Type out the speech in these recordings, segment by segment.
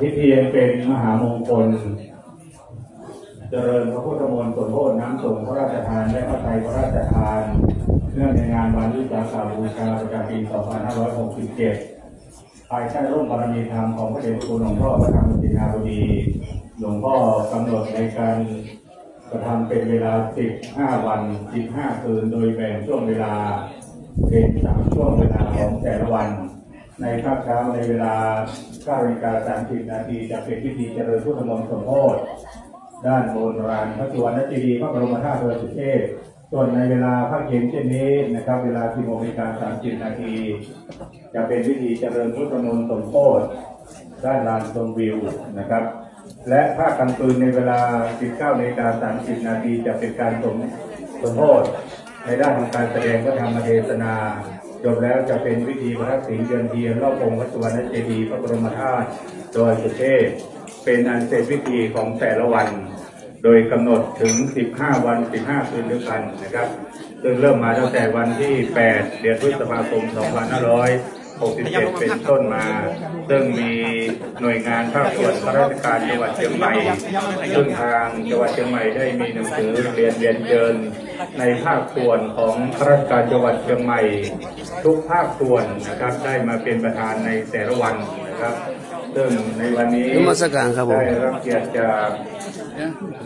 พิธีเป็นมหามงคลเจริญพระพุทธมนต์สวดโภชน้ำสงฆ์พระราชทานและพระไตรพระราชทานเนื่องในงานวันวิสาขบูชาประจำปี 2567 ภายใต้ร่มบารมีธรรมของพระเดชพระคุณหลวงพ่อพระธรรมจินาบดีหลวงพ่อกำหนดในการกระทำเป็นเวลา15วัน15คืนโดยแบ่งช่วงเวลาเป็น3ช่วงเวลาของแต่ละวันในค่ำเช้าในเวลา 9:30 นาทีจะเป็นพิธีเจริญพุทธมนต์สมโภชด้านโบราณพระสุวรรณเจดีย์พระบรมธาตุดอยสุเทพส่วนในเวลาภาคเย็นเช่นนี้นะครับเวลา 10:30 นาทีจะเป็นพิธีเจริญพุทธมนต์สมโภชด้านลานชมวิวนะครับและภาคกลางคืนในเวลา 19:30 นาทีจะเป็นการสมโภชในด้านของการแสดงพระธรรมเทศนาจบแล้วจะเป็นวิธีพระสิงห์เดือนเทียนรอบองค์พระสุวรรณเจดีย์พระบรมธาตุดอยสุเทพเป็นอันเสร็จวิธีของแต่ละวันโดยกำหนดถึง15วัน15คืนด้วยกันนะครับซึ่งเริ่มมาตั้งแต่วันที่8เดือนพฤษภาคม 2567 เป็นต้นมาซึ่งมีหน่วยงานภาคส่วนราชการจังหวัดเชียงใหม่ซึ่งทางจังหวัดเชียงใหม่ได้มีหนังสือเรียนเชิญในภาคส่วนของข้าราชการจังหวัดเชียงใหม่ทุกภาคส่วนนะครับได้มาเป็นประธานในแต่ละวันนะครับซึ่งในวันนี้ได้รับเกียรติจาก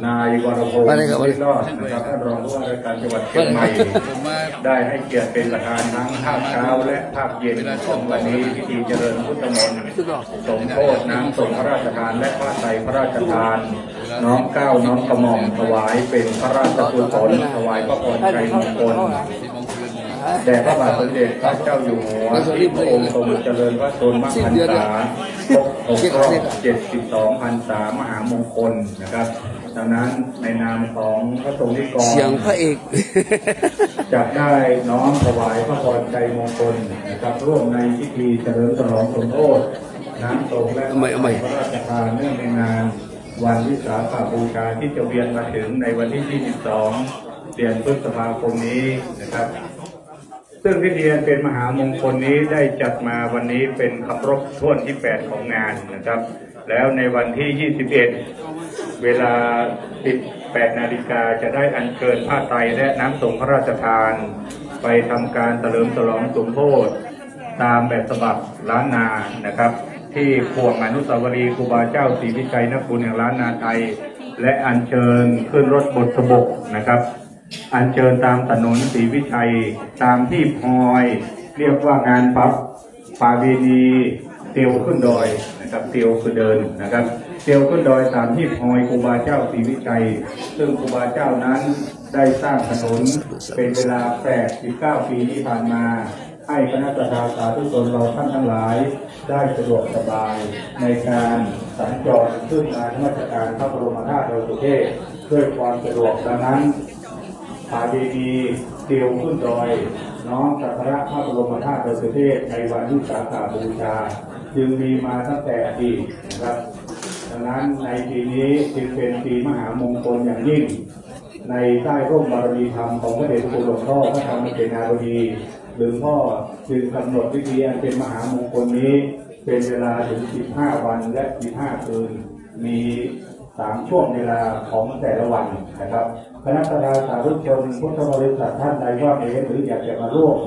นายวรพงศ์ที่รอดนะครับท่านรองผู้ว่าราชการจังหวัดเชียงใหม่ได้ให้เกียรติเป็นประธานทั้งภาคเช้าและภาคเย็นของวันนี้พิธีเจริญพุทธมนต์สมโภชน้ำสงฆ์พระราชทานและผ้าไตรพระราชทานน้อมเกล้าน้อมกระหม่อมถวายเป็นพระราชกุศลถวายพระพรชัยมงคลแด่พระบาทสมเด็จพระเจ้าอยู่หัวพระองค์ทรงเจริญพระชนมพรรษา72 พรรษามหามงคลนะครับดังนั้นในนามของพระสงฆ์นิกรเสียงพระเอกจะได้น้อมถวายพระพรชัยมงคลนะครับร่วมในพิธีเจริญฉลองสมโภชน้ำสงฆ์และพระราชทานเนื่องในงานวันวิสาขบูชาที่จะเวียนมาถึงในวันที่ 22 เดือนพฤษภาคมนี้นะครับซึ่งพิธีเป็นมหามงคลนี้ได้จัดมาวันนี้เป็นครบถ้วนที่8ของงานนะครับแล้วในวันที่ 21 เวลา 18 นาฬิกาจะได้อัญเชิญผ้าไตรและน้ำสงฆ์พระราชทานไปทำการเฉลิมฉลองสมโภชตามแบบฉบับล้านนานะครับที่พวงอนุสาวรีย์ครูบาเจ้าศรีวิชัยนักบุญแห่งล้านนาไทยและอัญเชิญขึ้นรถบดสบกนะครับอัญเชิญตามถนนศรีวิชัยตามที่พลอยเรียกว่างานปั๊บปาวีนีเตียวขึ้นดอยนะครับเตียวคือเดินนะครับเตียวขึ้นดอยตามที่พลอยครูบาเจ้าศรีวิชัยซึ่งครูบาเจ้านั้นได้สร้างถนนเป็นเวลา8-9 ปีที่ผ่านมาให้คณะประชาชนทุกคนเราท่านทั้งหลายได้สะดวกสบายในการสัญจรขึ้นมาราชการพระบรมธาตุดอยสุเทพด้วยความสะดวกดังนั้นพาดีดีเตียวขึ้นดอยน้อมสักการะพระบรมธาตุดอยสุเทพในวันวิสาขบูชาจึงมีมาตั้งแต่อดีตนะครับดังนั้นในปีนี้จึงเป็นปีมหามงคลอย่างยิ่งในใต้ร่มบารมีธรรมของพระเดชพระคุณหลวงพ่อพระธรรมเจนาบดีหลวงพ่อจึงกำหนดพิธีอันเป็นมหามงคลนี้เป็นเวลาถึง15วันและ15คืนมี3ช่วงเวลาของแต่ละวันนะครับคณะประชาชนทุกคนพุทธบริษัทท่านใดว่าเองหรืออยากจะมาร่วม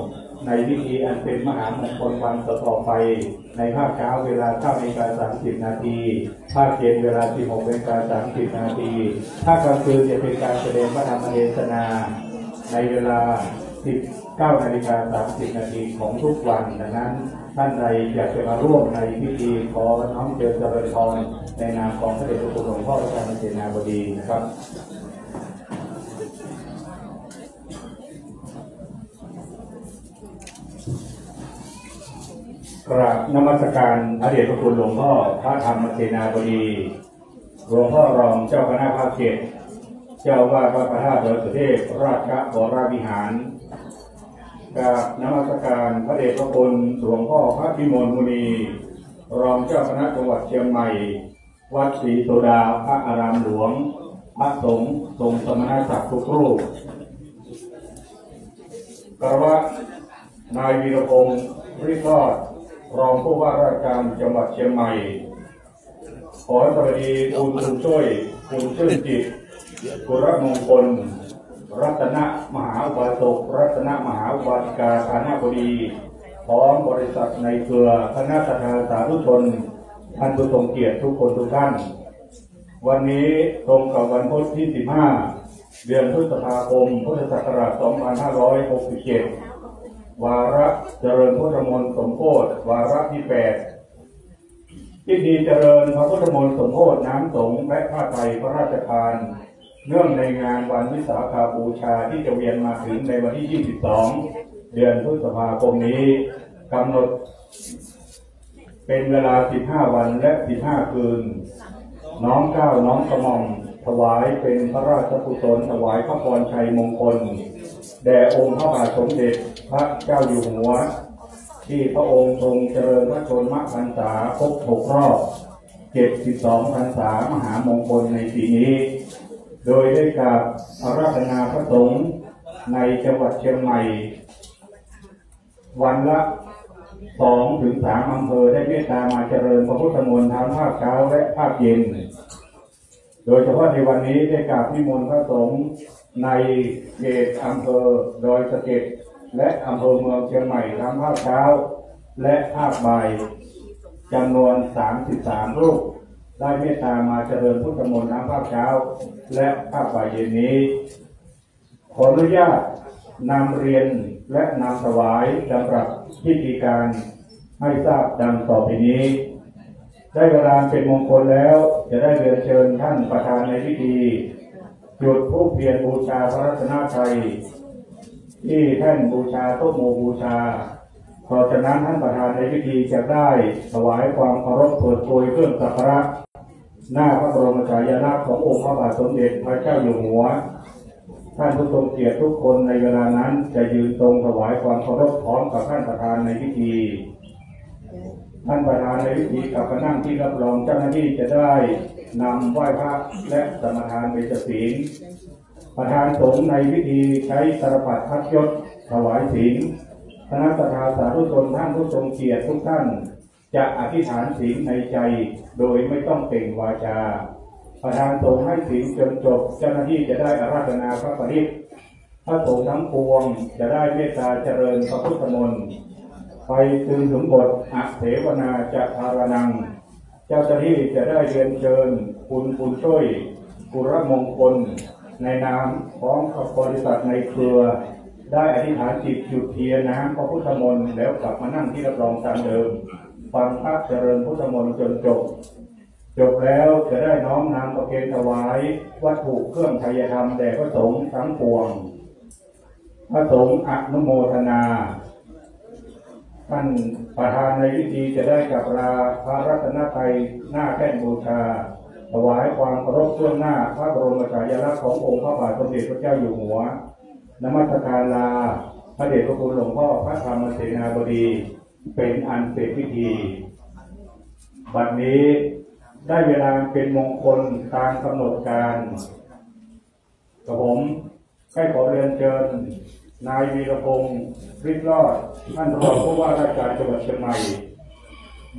ในพิธีอันเป็นมหามงคลวันต่อไปในภาคเช้าเวลา 9:30 นาทีภาคเย็นเวลา 16:30 นาทีภาคกลางคืนจะเป็นการแสดงพระธรรมเทศนาในเวลา 19:30 นาทีของทุกวันดังนั้นท่านใดอยากจะมาร่วมในพิธีขอน้อมเจริญพรในนามของพระเดชพระคุณหลวงพ่อพระธรรมเจนาบดีนะครับกราบนมัสการพระเดชพระคุณหลวงพ่อพระธรรมเจนาบดีหลวงพ่อรองเจ้าคณะภาคเจ็ดเจ้าว่าพระธาตุดอยสุเทพราชวรวิหารกราบนมัสการพระเดชพระคุณหลวงพ่อพระพิมลมุนีรองเจ้าคณะจังหวัดเชียงใหม่วัดศรีโสดาพระอารามหลวงพระสงฆ์ทรงสมณศักดิ์ทุกรูปกราบนายวีรพงศ์ฤทธิ์รอดรองผู้ว่าราชการจังหวัดเชียงใหม่ ขอสวัสดีคุณช่วยคุณชื่นจิตคุณรักมงคลรัตนมหาอุบาสกรัตนมหาอุบาสิกาฐานะบดีพร้อมบริษัทในเครือคณะสัตยาสาธุชนท่านผู้ทรงเกียรติทุกคนทุกท่านวันนี้ตรงกับวันพุธที่15เดือนพฤษภาคมพุทธศักราช2567วาระเจริญพุทธมนต์สมโภชวาระที่8พิธีเจริญพระพุทธมนต์สมโภชน้ำสงฆ์และผ้าไตรพระราชทานเนื่องในงานวันวิสาขบูชาที่จะเวียนมาถึงในวันที่22เดือนพฤษภาคมนี้กำหนดเป็นเวลา15วันและ15คืนน้อมเกล้าน้อมกระหม่อมถวายเป็นพระราชกุศลถวายพระพรชัยมงคลแด่องค์พระบาทสมเด็จพระเจ้าอยู่หัวที่พระองค์ทรงเจริญพระชนมพรรษาครบ6รอบ72พรรษามหามงคลในปีนี้โดยได้กราบอาราธนาพระสงฆ์ในจังหวัดเชียงใหม่วันละ2 ถึง 3อำเภอได้เมตตามาเจริญพระพุทธมนต์ทั้งภาคเช้าและภาคเย็นโดยเฉพาะในวันนี้ได้กราบนิมนต์พระสงฆ์ในเขตอำเภอดอยสะเก็ดและอำเภอเมืองเชียงใหม่ทั้งภาคเช้าและภาคบ่ายจำนวน33รูปได้เมตตามาเจริญพุทธมนต์ทั้งภาคเช้าและภาคบ่ายเย็นนี้ขออนุญาตนำเรียนและนำถวายสำหรับพิธีการให้ทราบดังต่อไปนี้ได้เวลาเป็นมงคลแล้วจะได้เรียนเชิญท่านประธานในพิธีจุดธูปเทียนบูชาพระรัตนตรัยที่แท่นบูชาโต๊ะหมู่บูชาเพราะฉะนั้นท่านประธานในพิธีจะได้ถวายความเคารพเปิดโปรยเครื่องสักการะหน้าพระบรมฉายาลักษณ์ขององค์พระบาทสมเด็จพระเจ้าอยู่หัวท่านผู้ทรงเกียรติทุกคนในเวลานั้นจะยืนตรงถวายความเคารพพร้อมกับท่านประธานในพิธีท่านประธานในพิธีกับนั่งที่รับรองเจ้าหน้าที่จะได้นำไหว้พระและสมทานเบญจศีลประธานสงฆ์ในพิธีใช้ตรปัดพัดยศถวายศีลคณะสัตยาสาธุชนท่านผู้ทรงเกียรติทุกท่านจะอธิษฐานศีลในใจโดยไม่ต้องเปล่งวาจาประธานสงฆ์ให้ศีลจนจบเจ้าหน้าที่จะได้อาราธนาพระปริตรพระสงฆ์ทั้งปวงจะได้เมตตาเจริญพระพุทธมนต์ไปถึงบทอเสวนาจะทารนังเจ้าหน้าที่จะได้เรียนเชิญคุณช่วยกุรมงคลในนามของบริษัทในเครือได้อธิษฐานจิตจุดเทียนน้ำพระพุทธมนต์แล้วกลับมานั่งที่รับรองตามเดิมฟังพระเจริญพุทธมนต์จนจบแล้วจะได้น้อมนำประเคนถวายวัตถุเครื่องไทยธรรมแด่พระสงฆ์ทั้งปวงพระสงฆ์อนุโมทนาท่านประธานในพิธีจะได้กราบลาพระรัตนตรัยหน้าแท่นบูชาถวายความเคารพเบื้องหน้าพระบรมฉายาลักษณ์ขององค์พระบาทสมเด็จพระเจ้าอยู่หัวนมัสการลาพระเดชพระคุณหลวงพ่อพระธรรมเสนาบดีเป็นอันเสร็จพิธีบัดนี้ได้เวลาเป็นมงคลตามกำหนดการกระผมให้ขอเรียนเชิญนายวีรพงศ์ฤทธิ์รอดท่านรองผู้ว่าราชการจังหวัดเชียงใหม่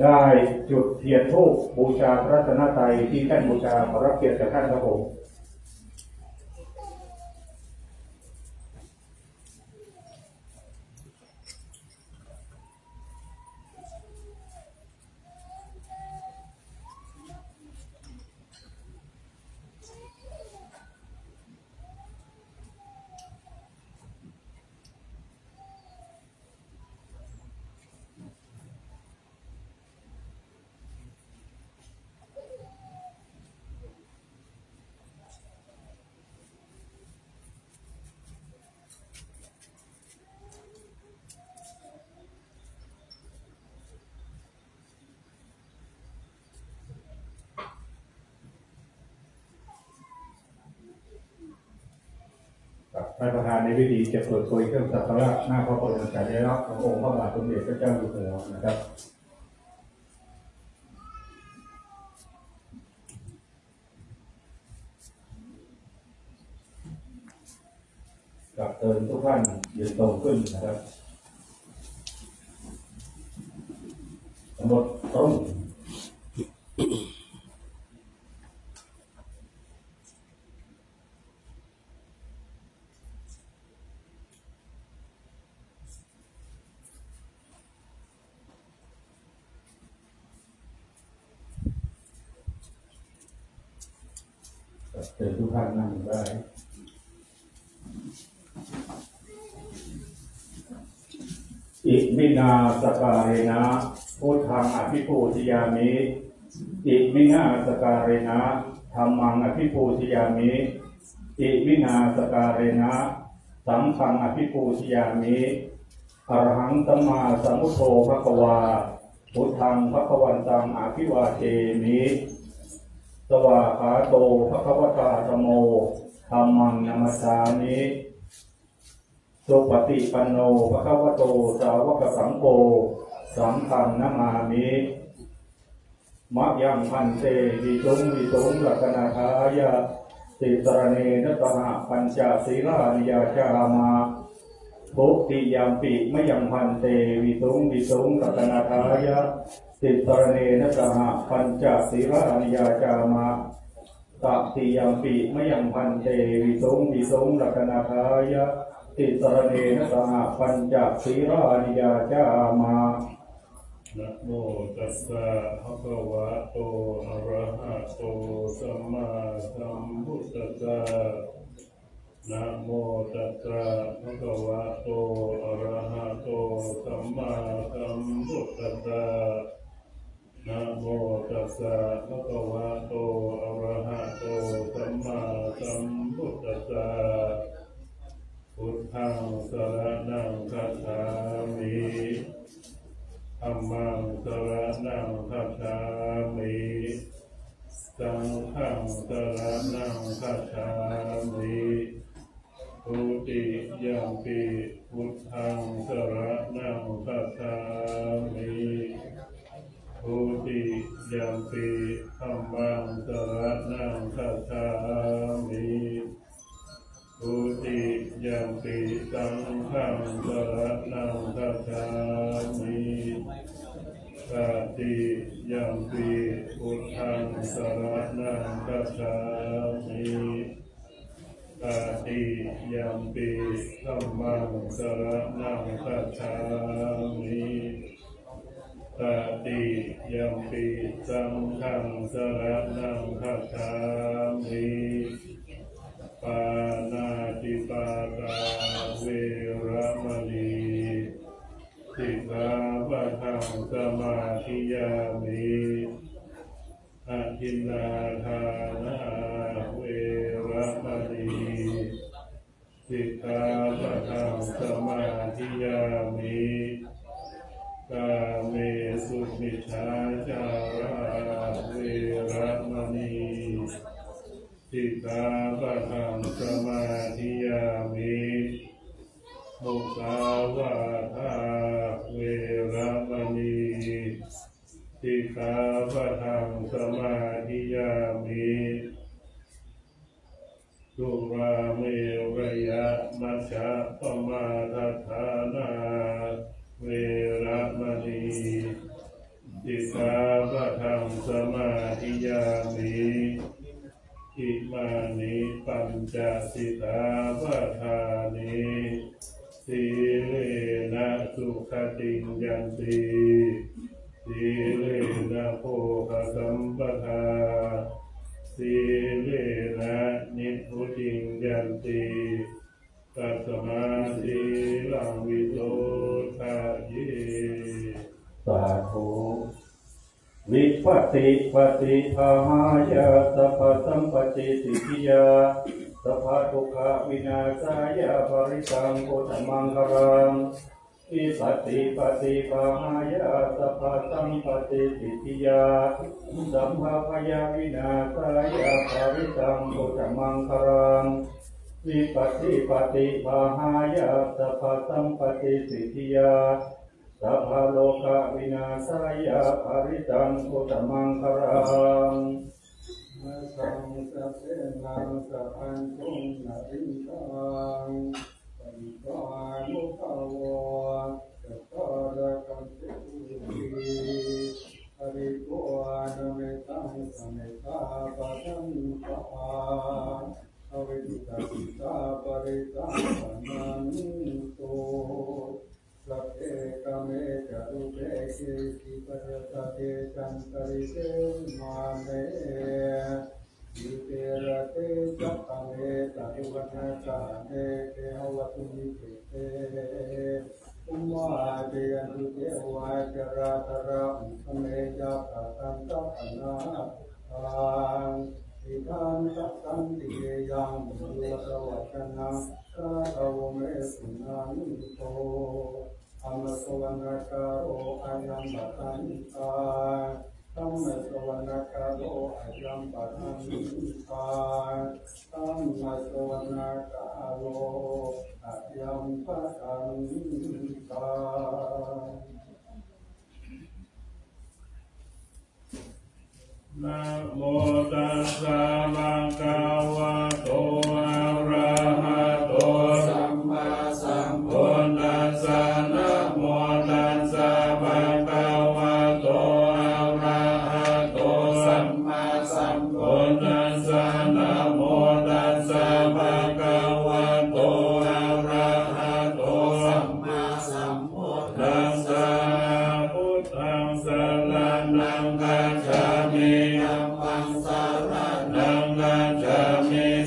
ได้จุดเทียนธูปบูชาพระรัตนตรัยที่แท่นบูชาขอรับเกียรติจากท่านครับผมท่านประธานในพิธีจะเปิดโปรยเครื่องสักการะหน้าพระบรมฉายาลักษณ์ขององค์พระบาทสมเด็จพระเจ้าอยู่หัวนะครับกราบเชิญทุกท่านยืนตรงขึ้นนะครับกำหนดตรง เป็นทุกท่านนั่งได้อิมินาสกาเรนะโพธังอภิปูชยามิอิมินาสกาเรนะธัมมังอภิปูชยามิอิมินาสกาเรนะสังฆังอภิปูชยามิอรหังสัมมาสัมพุทโธภควาพุทธังภควันตังอภิวาเทมิสวาขาโตภควตาธโมธัมมังนัมสามิสุปฏิปันโนภควโตสาวกสังโฆสังฆังนะมามิมัจยังพันเตวิจุงวิสุงลักนาทายะติสรเนนตหะปัญจศีลานิยาจามาปุติยามปิมยังพันเตวิสุงวิสุงลักนาทายะติสรเนนตหะปัญจศีลานิยาจามาตักติยามปิมยังพันเตวิสุงวิสุงลักนาทายะติสรเนนตหะปัญจศีลานิยาจามานะโมตัสสะภะคะวะโตอะระหะโตสัมมาสัมพุทธัสสะนะโมตัสสะภะคะวะโตอะระหะโตสัมมาสัมพุทธัสสะนะโมตัสสะภะคะวะโตอะระหะโตสัมมาสัมพุทธัสสะพุทธังสรณังคัจฉามิธัมมังสรณังคัจฉามิสังฆังสรณังคัจฉามิทุติยัมปิพุทธังสรณังคัจฉามิทุติยัมปิธัมมังสรณังคัจฉามิทุติยัมปิสังฆังสรณังคัจฉามิสัตติยัมปิพุทธังสรณังคัจฉามิสัตติยัมปิธัมมังสรณังคัจฉามิสัตติยัมปิสังฆังสรณังคัจฉามิปานาติปาตาเวรมณีสิกขาปะทังสมาธิยามิอาทินนาทานาเวรมณีสิกขาปะทังสมาธิยามิกาเมสุมิจฉาจาราเวรมณีสิกขาปะทังสมาธิยามิมุสาวาทาเวรมณีสิกขาปะทังสมาธิยามิสุราเมรยมัชฌะปมาทัฏฐานาเวรมณีสิกขาปะทังสมาธิยามิอิมานิปัญจสิกขาปะทานิสีเลนะสุขติยันติสีเลนะโภคสัมปทาสีเลนะนิพพุติยันติตัสมาสีลังวิโสทายิสาธุวิปัสสิปฏิภาหายาสัพพสัมปติสิทธิยาสัพพทุกขวินาศายาปริสังโฆธมังคารังวิปัสสิปฏิภาหายาสัพพสัมปติสิทธิยาสัมภาพยาวินาศายาปริสังโฆธมังคารังวิปัสสิปฏิภาหายาสัพพสัมปติสิทธิยาสัพพโลกวินาศายาปริตังโฆธมังคารังนะสังสัพเพนังสัพพันธุนะริตังปริตานุภาโวสัพพะกัมเตติปริโกนะเมตังสเมตาปะทังปะอเวทิตาสิตาปริตังปะนังโตสัพเพกเมจตุเปกิปิปัสสะเตจันตริเตมาเม วิเทระเตจัตตาเนตานิวัฒนาจารเนเกหวัตุนิเกเตอุมาเดียนุเกวายเจราตระอุสเมจัตตันจัตนาทังอิทันจัตตันติเยยังมุลสวัจนะตาทวเมสุนานิโตอมสวรรคาโออายัมบัตันตาตัมมัสวรรคาโออายัมบัตันตาตัมมัสวรรคาโออายัมบัตันตานะโมตัสสะภะคะวะโตอะระหะโตสัมมาสัมพุทธัสสะนะโมตัสสะภะคะวะโตอะระหะโตสัมมาสัมพุทธัสสะนะโมตัสสะภะคะวะโตอะระหะโตสัมมาสัมพุทธัสสะพุทธังสรณังคัจฉามิ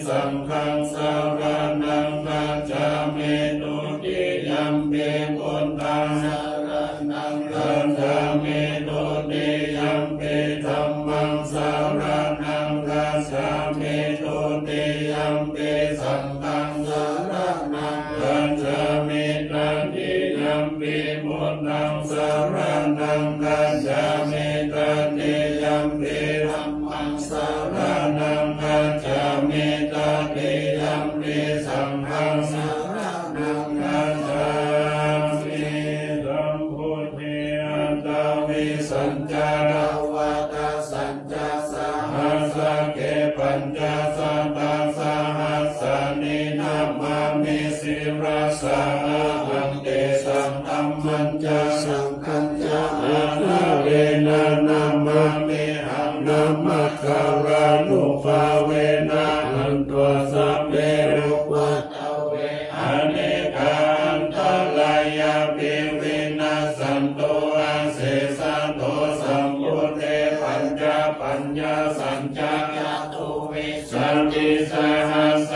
สัมม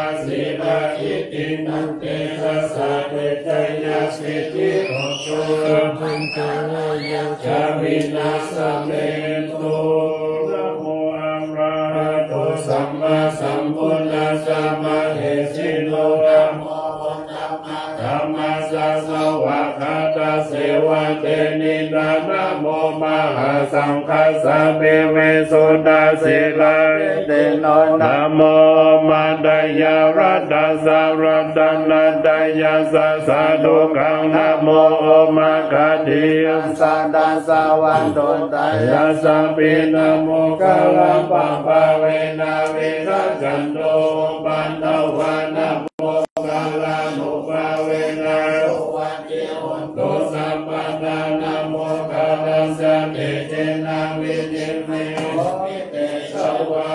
าสี ยสิทธิโอโชพันตารายะจามินาสเมตุนะโมอัมราโตสัมมาสัมพุทธัสสะมะเหสิโลนะโมนะมะธัมมัสสะสวะคะตะเสวะเตนิรานะโมมหาสังฆัสสะเปเวโสตาสิลาเตโนนะโมมาดายารัตตาสารตนาดายาสาสาดุกังนะโมโอมาคติยัสสะดาสาวันโตตายาสัพพินะโมกะลัมปะปะเวนะเวระกันโตปันตวานะโมกะลัมมุปะเวนะสุวัตติโหตุสัมปันนะโมกะลัมสันติเจนะเวเตเมวิเตสวา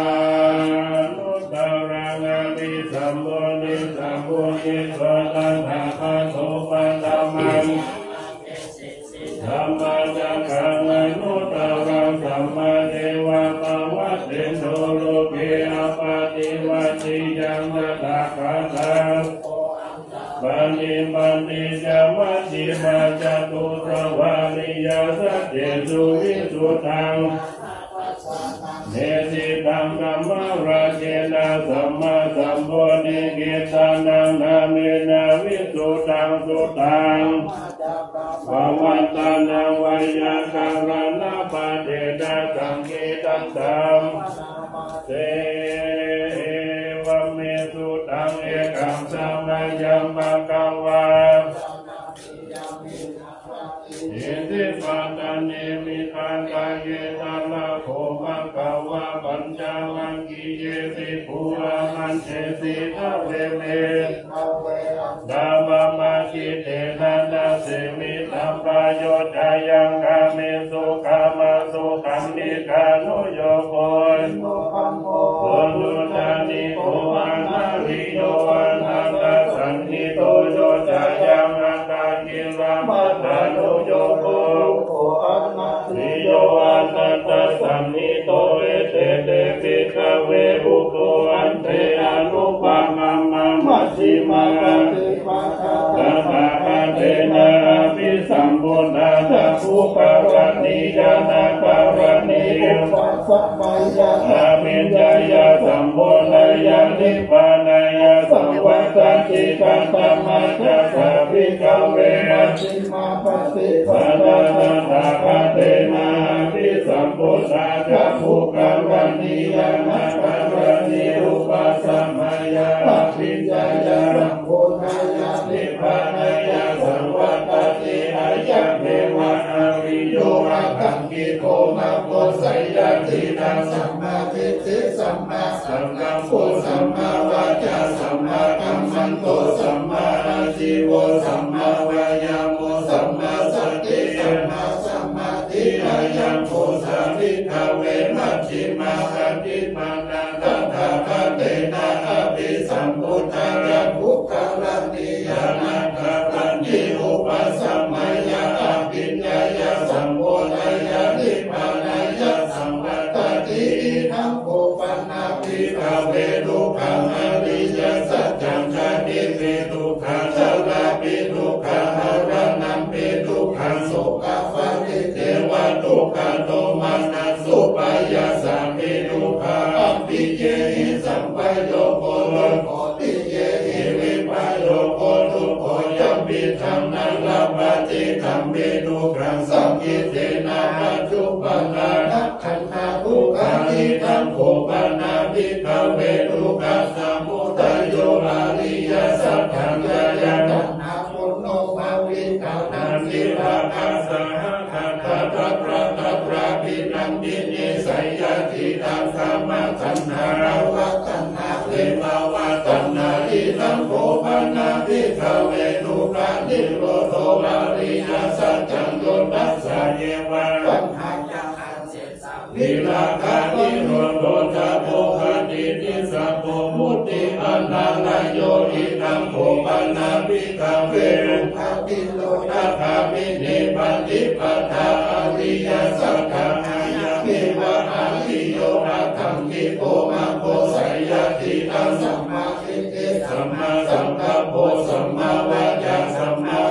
สัมบูรณ์สัมบูรณ์ยิ่งกว่าตัณหาขันธ์โสปะธรรมังธรรมังจักขังอนุตตรังสัมมาเทวะปวัตติโสโลกิอปาติวัจจิยังนะตะขันธ์ปัญญิปัญญิจามัจจิมาจตุรวานิยสัจเจสุวิสุตังเนติตังกัมมะราเชนะสัมมาสัมพุทธิกิตานังนามินาวิสุตังสุตังภวันตานังวิยาการณะปะเทดะสังเกตังตังเตวะเมสุตังเอกังสัมมายัมมะกังวาอิติปัตตานิมิตังกายตาลโภมังกาวะปัญจวังคีเยติภูรามันเทติทะเลเมดามะมาคิเตนะนะเสมิตัมปโยตายังกามิสุกามาสุขังนิกานุโยโกนุตานิโภอานาริโยอานันตสันนิโตโยตายังอัตตากิรามะตานุโยโกนิโยอานันตสันนิโตเอเตเตปิกเวหุโกอันเตอนุปัมมัมมัชชิมาตถาคเตนะอภิสัมพุทธัสสะภูปารณิยานาปารณิปัสสะมัยยะอามิญญายะสัมพุทธายะนิพพานายะสัมวัตติปัตตมัจจะสัพพิกเวมัชชิมาปฏิปทาตถาคเตนะอภิสัมพุทธัสสะภูปารณิยานาปารณิอุปัสสะมัยยะอามิญญายะสัมพุทธายะนิพพานายะสัมวัตติอายัมเมวะอาริโยอาคังกิโกนะโกไสยะตินะสัมมาทิฏฐิสัมมาสังกัปปะสัมมาวาจาสัมมากัมมันโตสัมมาอาชีวะสัมมาวายามะสัมมาสติสัมมาสัมมาทิอายัมโพสาริทาเวมัชชิมาคันติมานังตัณหาคเตนะอภิสัมพุทธาระภูกาลันติยานังกาลันติอุปัสสะมัยยะอาปิญญายะสัมโพธายะนิพพานายะสัมปัตตติอิทังโภปันนาภิกขเวทุกขังอริยสัจจังคณิปิทุกขังสลาปิทุกขังอะระนัมปิทุกขังสุขภัตติเทวะทุกขันโตมนัสสุปายะสัมปิทุกขังอัปปิเยหิสัมปโยโกโลโกติเยหิวิปัสโยโกทุกโขยัมปิธัมมังลัพพติธัมเมนุขังสังกิเตนะอาจุปังนาขันธาภูคานิธัมโภปนาภิกขเวทุกขังสัมมุตโยอริยสัจจังญาญาณังอาปุณโณภาวิกานังสิลาคัสสะหังคัตถะพระปินังติเนสัยยะทิธังสัมมาทัณหาวัตนาเวภาวะตัณหาอิทังโภปนาภิกขเวทุกขังนิโรโธอริยสัจจังโยนัสสะเยวะตัณหานิราคานิโรโธจะโภคะนิทิสัพโพมุตติอนันตโยอิทังโภปนาภิกขเวทุกขังนิโรธะภาวิเนปฏิปทาอริยสัจจังญาณิวะอาริโยอาคังกิโกมังโกไสยะทิธังสัมมาทิฏฐิสัมมาสังกัปโปสัมมาวาจาสัมมา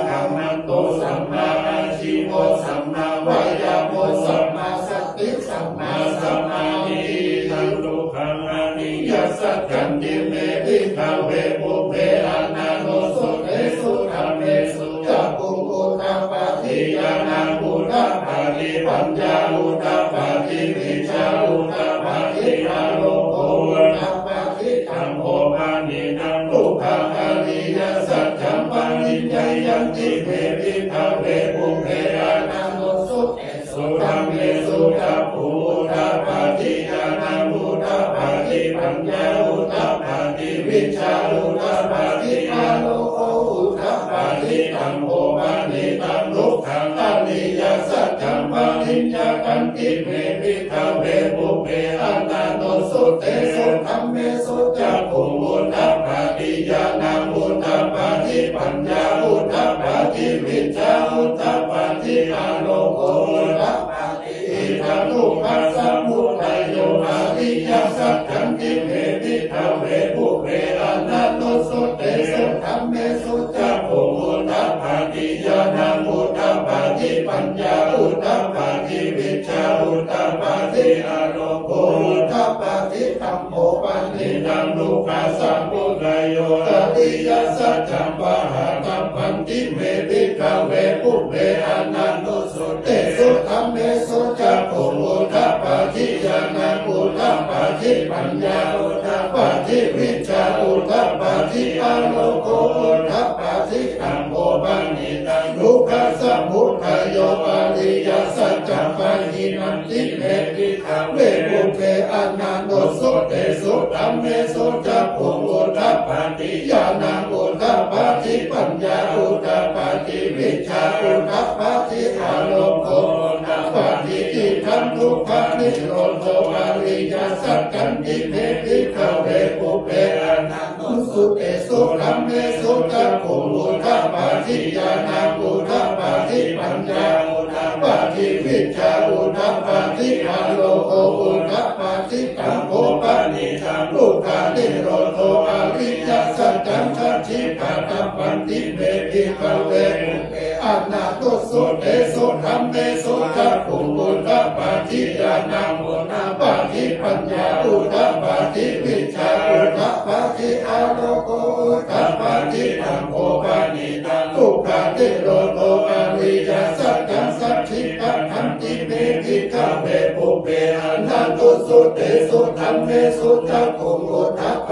ขันติเมวิทาเวปุเปอนาโนสุเรสุธรรมเมสุจักขุปุตตะปฏิญาณังปุณปาริปัญญาอุตตปาริปิชาอุตตปาริคาโลโภนัปปาริธัมโมมานินังทุกขังอริยสัจจัมปนิจจัยยันติเมวิทาเวปุเปอนาโนสุเรสุธรรมเมสุจักขุปุตตะปฏิญาณังปุณปาริปัญญาอุตตปาริปิชาอุตตปาริคาโลโภนัปปาริธัมโมมานินังทุกขังสัจจังปฏิญญาขันติเมวิทาเวปุเปอนาโนสุเตสุธรรมเมสุจักขุมุตตปาริญาณังอุตตปาริปัญญาอุตตปาริวิชาอุตตปาริญาโลโกนัปปาริธัมมุปัสสะมุทัยโยอริยสัจจังติเมวิทาเวปุเปอนาโนสุเตสุธรรมเมสุจักขุมุตตปาริญาณังอุตตปาริปัญญาอุตตปาริวิชาอุตตปาริอโลโกอุตตปาริธัมโมปันนินังทุกขสัมมุทัยโยอริยสัจจังปะหะตัมปันติเมวิทาเวปุเปอนาโนสุเตสุธรรมเมสุจักขุมุตตปาริญาณังอุตตปาริปัญญาอุตตปาริวิชาอุตตปาริอโลโกอุตตปาริธัมโมปันนินังทุกขสัมมุทัยโยอริยสัจจังปะหินันติเมวิทาเวปุเปอนาโนสุเตสุธัมเมสุจักขุมุตตปาริญาณังอุตตปาริปัญญาอุตตปาริวิชาอุตตปาริอโลโกอุตตปาริธัมทุกขนิโรโธอริยสัจจังเมวิทาเวปุเปอนาโนสุเตสุธัมเมสุจักขุมุตตปาริญาณังอุตตปาริปัญญาอุตตปาริวิชาอุตตปาริอโลโกอุตตปาริธัมโมปันนินังทุกขนิโรโธอริยสัจจังทิฏฐานัมปันติเมวิทาเวปุเปอนาโนสุเตสุธัมเมสุจักขุมุตตปาริญาณังอุตตปาริปัญญาอุตตปาริวิชาอุตตปาริอโลโกอุตตปาริธัมโมปันนินังทุกขนิโรโธอริยสัจจังทิฏฐานั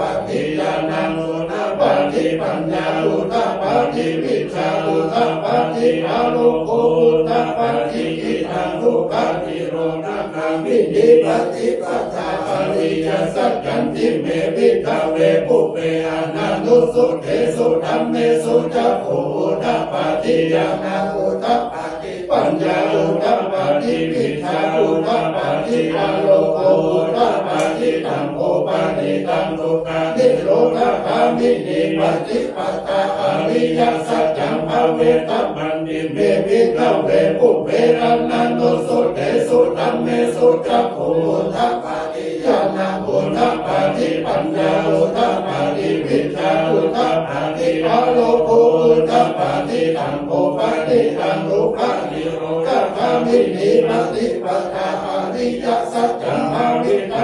มติเมวิทาเวปุเปอนาโนสุเตสุธัมเมสุจักขุมุตตปาริญาณังอุตตปาริปัญญาอุตตปาริวิชาอุตตปาริอโลโกอุตตปาริอิทังทุกขนิโรธนังวินิปฏิปทาอริยสัจจังติเมวิทาเวปุเปอนาโนสุเตสุธัมเมสุจักขุมุตตปาริญาณังอุตตปาริปัญญาอุตตปาริวิชาอุตตปาริอโลโกอุตตปาริธัมโมปันนินังทุกขนิโรธนังวินิปฏิปทาอริยสัจจังเวตัมปันติเมวิทาเวปุเปอนาโนสุเตสุธัมเมสุจักขุมุตตปาริญาณังอุตตปาริปัญญาอุตตปาริวิชาอุตตปาริอโลโกอุตตปาริธัมโมปันนินังทุกขนิโรธนังวินิปฏิปทาอริยสัจจังขั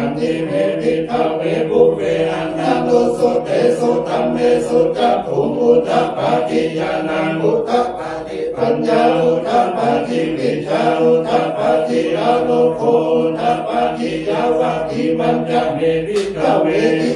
นติเมวิทาเวปุเปอนาโนสุเตสุธัมเมสุจักขุมุตตปาริญาณังอุตตปาริปัญญาอุตตปาริวิชาอุตตปาริอโลโกอุตตปาริยาวะทิมัญจะเมวิทาเว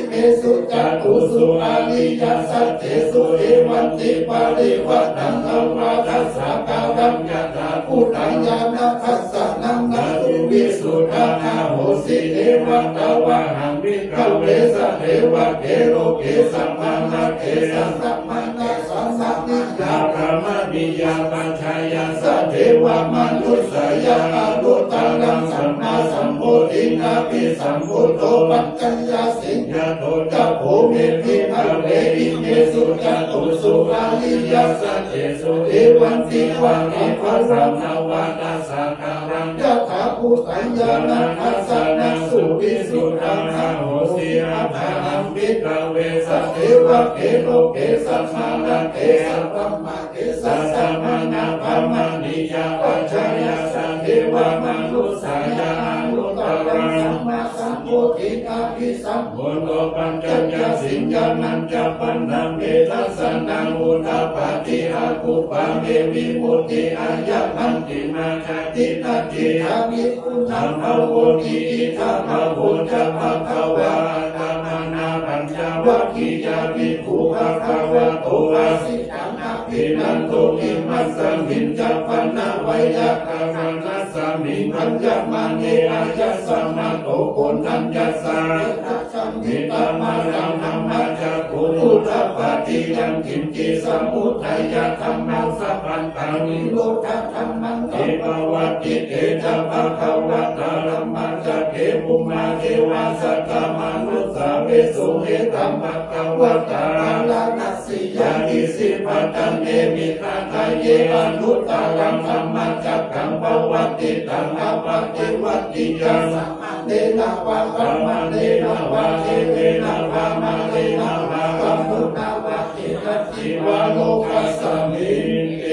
เมสุจักขุสุอริยสัจเจสุเอวันติปาริวัฏังธัมมาทัสสะกาลัมยะถาภูตังญาณทัสสะนังนะตุวิสุทธานาโหสิเอวัตตวะหังวิกขเวสะเทวะเกโลเกสัมมานะเกสัมมานะสัมสัมนิยาพระมณียาปัญชายาสะเทวะมนุสยาอนุตตังสัมมาสัมพุทธินาภิสัมพุทโธปัจจยาสิญญาโตจัพโภเมภิภะเวอิเมสุจักขุสุอริยสัจเจสุเอวันติวังอิภัสสะนวะนัสสะกังรังยะถาภูตังญาณังทัสสะนังสุวิสุทธานาโหสิอัตถะอัมมิตะเวสะเทวะเกโลเกสัมมานะเกสัมมาเกสัสสะมนะภะมณียาปัญชายาสะเทวะมนุสยาอนุตตรังสัมมาสัม โยทิกาทิสัมพุนโตปัญจยาสิญญานัญจปันนังเมทัสสนังอุทาปาติหาคุปะเมวิปุติอายะพันติมาคติตาติหามิปุณังภาวติอิทาภาวจภะภวะตามานาปัญจวัคคียาภิกขุภะคะวะโตอาสิตังอาภินันโตอิมัสสมิญจปันนาไวยากานังสามิพันยมานีอายัสมาโตโกนัญญาสารัสมิตามารังธรรมจักขุนุทปาติยังกิมจิสมุทัยธรรมังสัพพันตังนิโรธธรรมังเทปวัตติเตชะภะคะวะตารัมมังจะเกปุมาเทวาสัตตมนุสสาเวสุเอตัมภะคะวะตารานัสสิยานิสิปัตตังเนมิตาตาเยอนุตตรังธรรมังจักขังภวัตติตังอาปะเทวัตติยังสัมมาเนนาวะสัมมาเนนาวะเทเวนาวะมาเนนาวะกัมมุนาวะเอตัสสิวะโลกัสสมิงเอ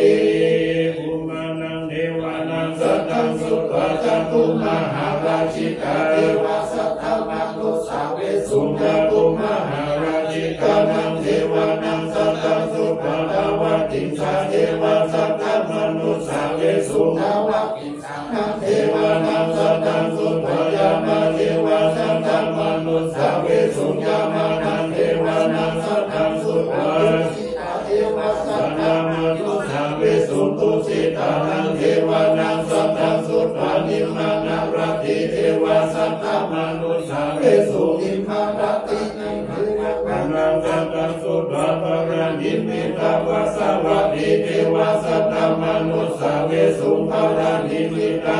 ภูมานังเทวานังสัตตังสุตะจันตุมหาราชิกาเทวะสัตตะมังโลสาเวสุนทตุมหาราชิกานังเทวานังสัตตังสุตะภวติสาเทวะสัตตะมนุสสาเวสุนทเทวานังสัตตังสุภยามาเทวาสัตตังมนุสสาเวสุญญามานังเทวานังสัตตังสุภาสิตาเทวาสัตตังมนุสสาเวสุตุสิตานังเทวานังสัตตังสุภานิมานาราติเทวาสัตตังมนุสสาเวสุนิมานาตินังคือมานังสัตตังสุภาปรานิมิตาวาสวัตติเทวาสัตตังมนุสสาเวสุภารานิมิตา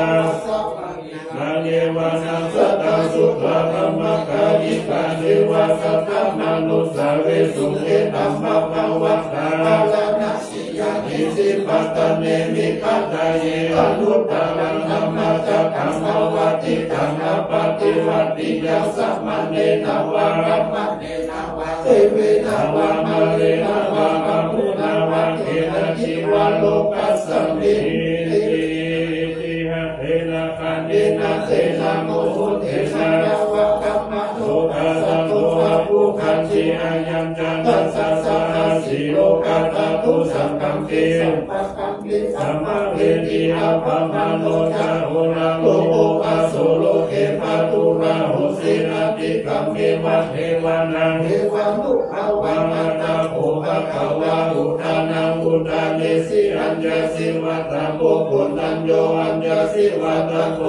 นาเนวานังสัตตังสุตะธรรมกายิกาเนวาสัตตังมนุสสาเวสุเอตัมมะภวะตารานัสสิยานิสิปัตตเนมิคัตตาเยอนุตตรังธรรมจักขังภวติตังอปฏิวัตติยังสัมมะเนนาวะรัมมะเนนาวะเทเวนาวะมะเรนาวะกัมมุนาวะเทนะจิวะโลกัสสมิเอนเสนาโมหุเทนาวะกัมมะโทตาสัตุภะภูคันธิอายัมจันตัสสะสาสิโลกาตาตุสังกัมเกสัมปะกัมเกสัมมาเวทีอัปปะมะโนจาโหราโลโอปะโสโลเกปะตุราโหสินาติกัมเมวะเทวานังเทวานุภาวังอัตตาโภภะคะวะอุทานังอุทาเนสิอัญญสิวัตตังโภปุณัญโยอัญญสิวัตตังโภ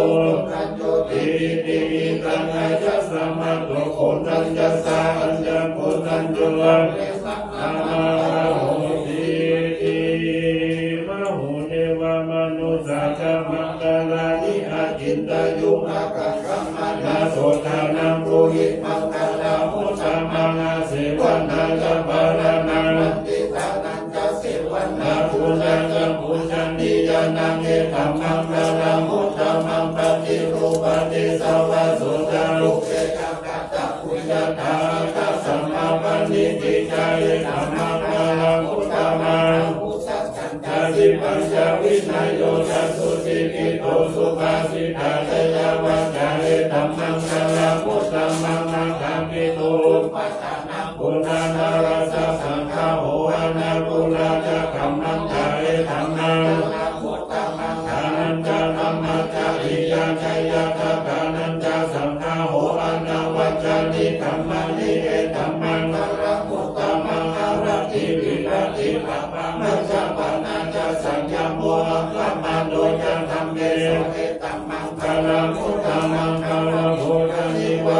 กัญโยติติตังอายะสัมมัตโตโขนัญญสาอัญญโขนัญโยเนสัมมาโหติติมหูเนวามนุสสะกัมมังกาลานิอาจินตายุอากังกัมมนาโสทานังโรหิมังกาลามุสัมมังเสวันนังกัมปารานังติตานังกัสเสวันนาภูนังกัมภูนันติยานังเอตัมมังกาลามุตัมมังปฏิรูปะเตสวะโสตาลุเกกังกัตตะปุญญาตานิติใจธรรมะนังพุทธามานพุทธสันตาสิปัญจวินายโยจัสสุสิกิโตสุภาสิตาเตยวัจจะเอตัมมังคลาพุทธมังนังธรรมิโตปัสสนังปุณณาราชสังฆาโหอานาปุราจะกรรมังจาเอธรรมังพุทธมังธานันจะธรรมะจาริยาชัยยะกานันจะสังฆาโหอานาวัจจะนิธรรมะนิเอตัมมังปัปปะมัจจปันนาจะสัญญาโมอังคัมมาโดยการทำเดชเอตัมมังคารามุตตามังคาราโหรานิวั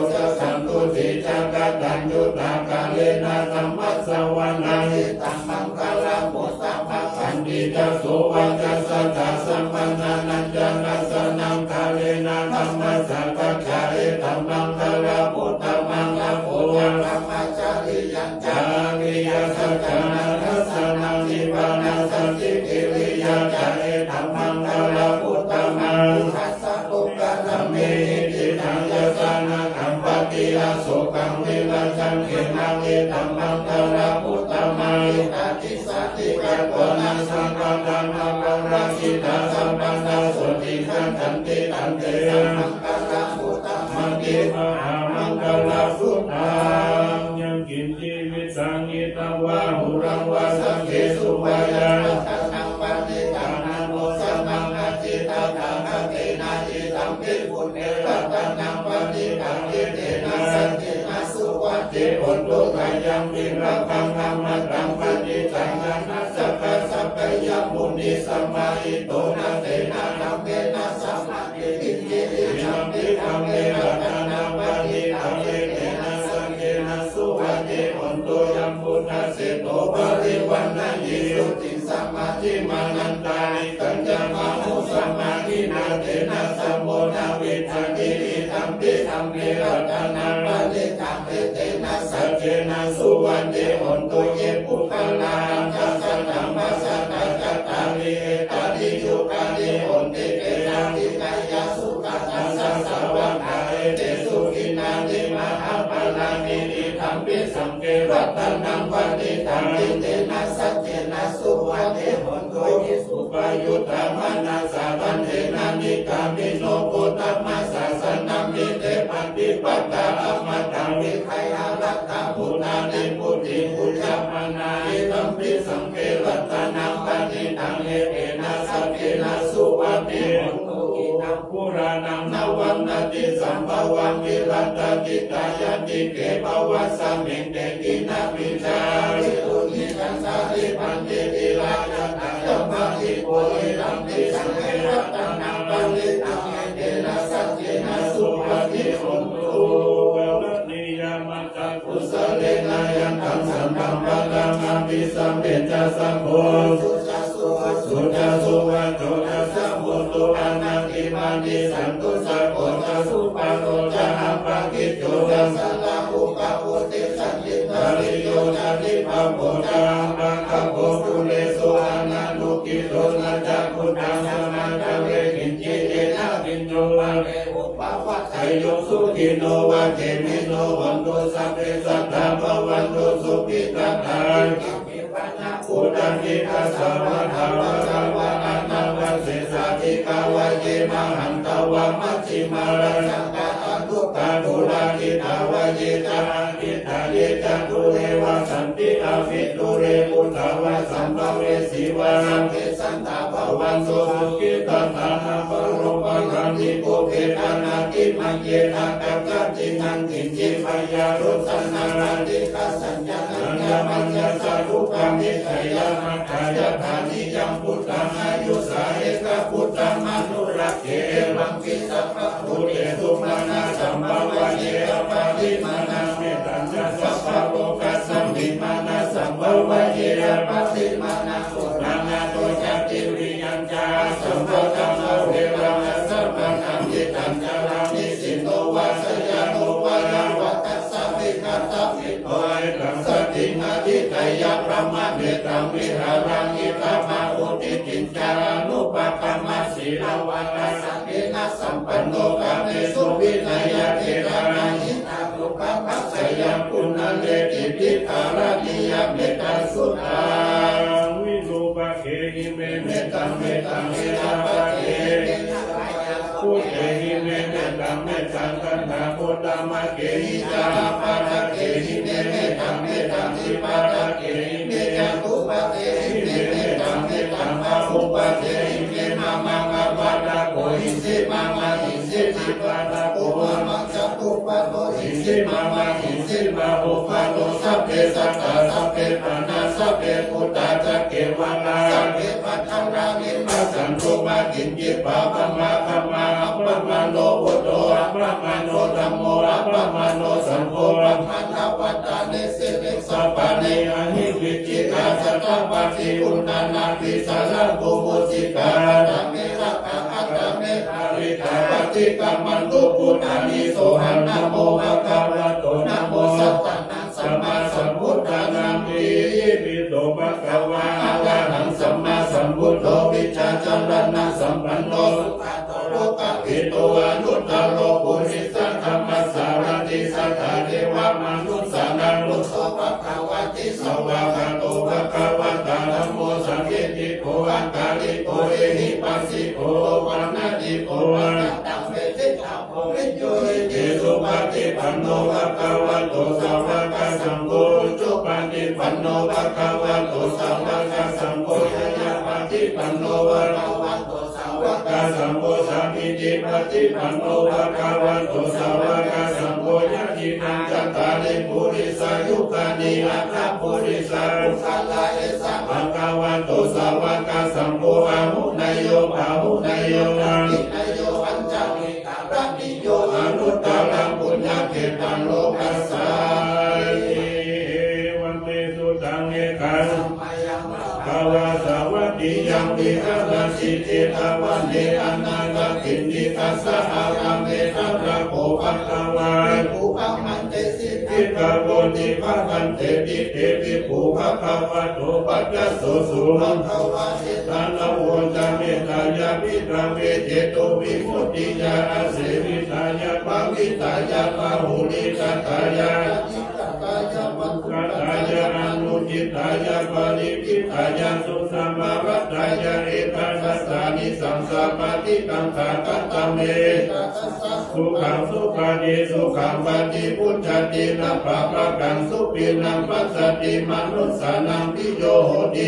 จะสันตุติจักกัตัญยุตากาเลนะสัมมัสสวานาเอตัมมังคารามุตตามังคันติจะโสวัจจะสัตตะสัมปันนานัญจนัสสนังกาเลนะสัมมัสสะกัจฉาเอตัมมังคารามุตตามังอโภวังธัมมัจจริยังจาริยสัจจาสุขังวิวัชังเขมังเอตัมมังคาราพุตตามังอาทิสัตติกัปปะนังสังฆังธัมมังกังราชิตาสัมปันนาสุติขันติตันเตสังฆังคาราพุตตามังติ มหามังคลสุตังยังกินชีวิตสังยิตังวาหุรังวาสังเกสุวายันตังปันติตังนังโมสังนังอาจิตังตังอาเตนาจิตังปิปุเนตังตังนังปันติตังเตเตนาสังเตนาสุวัจเจปนุตังยังวิรังตังนังมัตตังปันติตังนังนัสสะปัสสะปยมุนิสัมมาอิโตนาเตนานังเตนาสัมมาอิติเยยัมปิธัมเมตังนังปันติตังเตเตนาสังเตนาสุวัจเจปนุยัมปุนัสเสโตปริวันนังยิสุติสัมมาทิมานันตานิกัญจมาหุสัมมาทินาเตนาสัมโมนาวิทังกิริธัมปิธัมเมตังนังปันติตังเตเตนาสังเตนาสุวัจเจปนุเยปุคลังกัสสะธัมมัสสะตาดิจุปาดิโอนติเกนาติกายสุกัสสัสสะวังอาเอเตสุกินาติมหาปาลานินิธัมปิสังเกรัตตนังวันติธัมปิเตนะสัจเจนะสุวัเทหนโตยิสุปายุตตมนาสาวันเทนานิกามิโนโกตัมมาสาสนัมมิเตปฏิปัตตาอมตังวิไคอารัตตาปุณานิปุติปุจจมนาอิธัมปิสังเกรัตตนังวันติธัมปิเตนะสัจเจนะสุวัเทหนโตกินังปุรานังนวังนาติสัมภวังวิรัตตติตายติเกปวัสสมิงเตกินาปิจาริอุนิจังสาริปันติติลาจันตังยัมมะอิโพอิธัมปิสังเกรัตตนังวันติธัมปิเตนะสัจเจนะสุวัติโหตุเวรณียมัจจกุสเลนะยันตังสัมปังปะกังอภิสัมเปจะสัมโพสุจาสุวัจโจนะสัมโพตุอนังกิมันติสันตุสัพพะสุปะโตจะอัปปะกิจโจจังสัลลังอุปะอุติสันติตาริโยจันติภะโพจังอังคโภตุเลสุอนันตุกิโตนะจักขุตังสมาตังเวกินจิเตนะวินโนมาเวอุปวัฏไทโยสุขิโนวะเจมิโนวันโตสัพเพสัตตาภะวันโตสุภิตังทังกิปันนะอุตังกิทัสสะวะทะวะกังวะอันนังวัสสิสาธิกาวะเยมังหันตวะมัชฌิมาลังตาตุลาจิตาวาจิตาจิตาเยจัตุเรวาสันติอาภิตุเรปุตตวาสัมภเวสีวาสังเกสันตาภวันโสกิตตานาปรุปังรันติโกเปตานาติมังเยนากัปกัจจินังติจิปยารุสันนาราติกัสสัญญานัญญมัญญสารุปังนิไทยามัทายาภานิยังพุทธังอายุสาเหกพุทธังมนุรักเขมังกิสัพพะพุทธสุมานาสัมภวะเยปาริมานาเมตัญญสัพพะโลกัสสัมมิมานาสัมภวะเยปาริมานาโสรานาโตจัตติวิยัญจาสัมภะธัมมะเวราสัพพะธัมมิตัญญรานิสิโนวาสยาโนวะราวตัสสะวิคัตตะวิโตตังสตินาทิไตยะพระมะเมตังวิหารังอิตามะอุติจินจานุปปะมะสีลาวะสังสัมปันโนกาเมสุวินัยเทรานายิตาภูปภัสสยาปุณณเลติปิภารานิยเมตาสุตังวิโนปะเขหิเมเมตังเอราปะเขพุทเขหิเมเมตังกันตาโพตามะเขหิจาปะทะเขหิเมตังสิปะทะเขหิเมจังอุปะเขหิเมตังอาภูปะเขหิเมมามังอาปะทะโกหิสิมามาหิสิสิปะตะโกมังสัพพุปะโตหิสิมามาหิสิมาโอปะโตสัพเพสัตตาสัพเพปะนาสัพเพปุตตะจักเกวานาสัพเพปัทธรามิมาสันโตมากินเยปะปะมาปะมาอัปปะมาโนโอโตอัปปะมาโนธัมโมอัปปะมาโนสังโฆอัปปะนาวัตตานิสิริสัพพะเนอหิวิจิตาสัตตะปะติอุณณานาติสารังโกโมจิกาตัมเมระปะอัตตะเมอาริตาปฏิกรรมันตุปุณานิโสหันนะโมภะคะวะโตนะโมสัตตะนังสัมมาสัมพุทธังนะมิมิโตภะคะวะอะระหังสัมมาสัมพุทโธวิชชาจรณะสัมปันโนสุขะโตโลกะภิโตอนุตตโรปุริสธัมมัสสารติสัทธะเทวมนุสสานังโลโสภะคะวะติสวะคะโตภะคะวะตะนะโมสังเกติโกอังคาริโกเอหิปัสสิโกวะนะติโกวะนะตังเวทิตังโพวิโยเตสุ ปฏิปันโนภควตุสัมมาสัมพุทโธปฏิปันโนภควตุสัมมาสัมพุทธายะปฏิปันโนภควตุสัมมาสัมพุทธังมิติปฏิปันโนภควตุสัมมาสัมพุทธายะจัตตาริปุริสายุคานิอัคคะปุริสาปุสัลลาเอสะภควตุสัมมาสัมพุทธังมุนัยโยภาหุนัยโยนังยังวิหารสิเทตวันเนอนาคตินิทัสสะอารัมเมตตาโภปัตวาภูปัมมันเตสิทิตาโกนิภัพันเตติเตติภูภะภาวะโตปัจจสุสุลังภาวะสิทานาวุจเมตายาวิตราเวเจโตวิมุตติญาณเสวิตายาปวิตายาปหุลิตตายาจิตายาปริจิตายาสุสัมมาวัฏฏายาเอตัสสานิสัมสปะติกังขากัตตเมสุขังสุขานิสุขังปฏิพุทธตินะปะปะกังสุปินังปัสสติมนุสสานังพิโยโหติ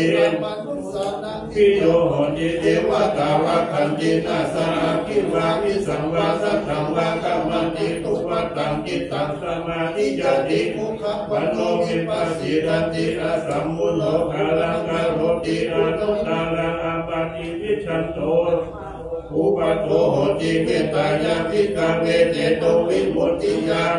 พิโยโหติเทวตาวะขันตินาสาคิวามิสังวาสัทธังวากัมมันติตุวัตตังจิตตังสมาธิยติมุขปันโนมิปัสสิรันติอาสัมมุโนภาลังการโหติอาตุนาลังอาปฏิวิชันโตอุปโตโหติเมตายาพิกาเมเตโตวิมุตติญาณ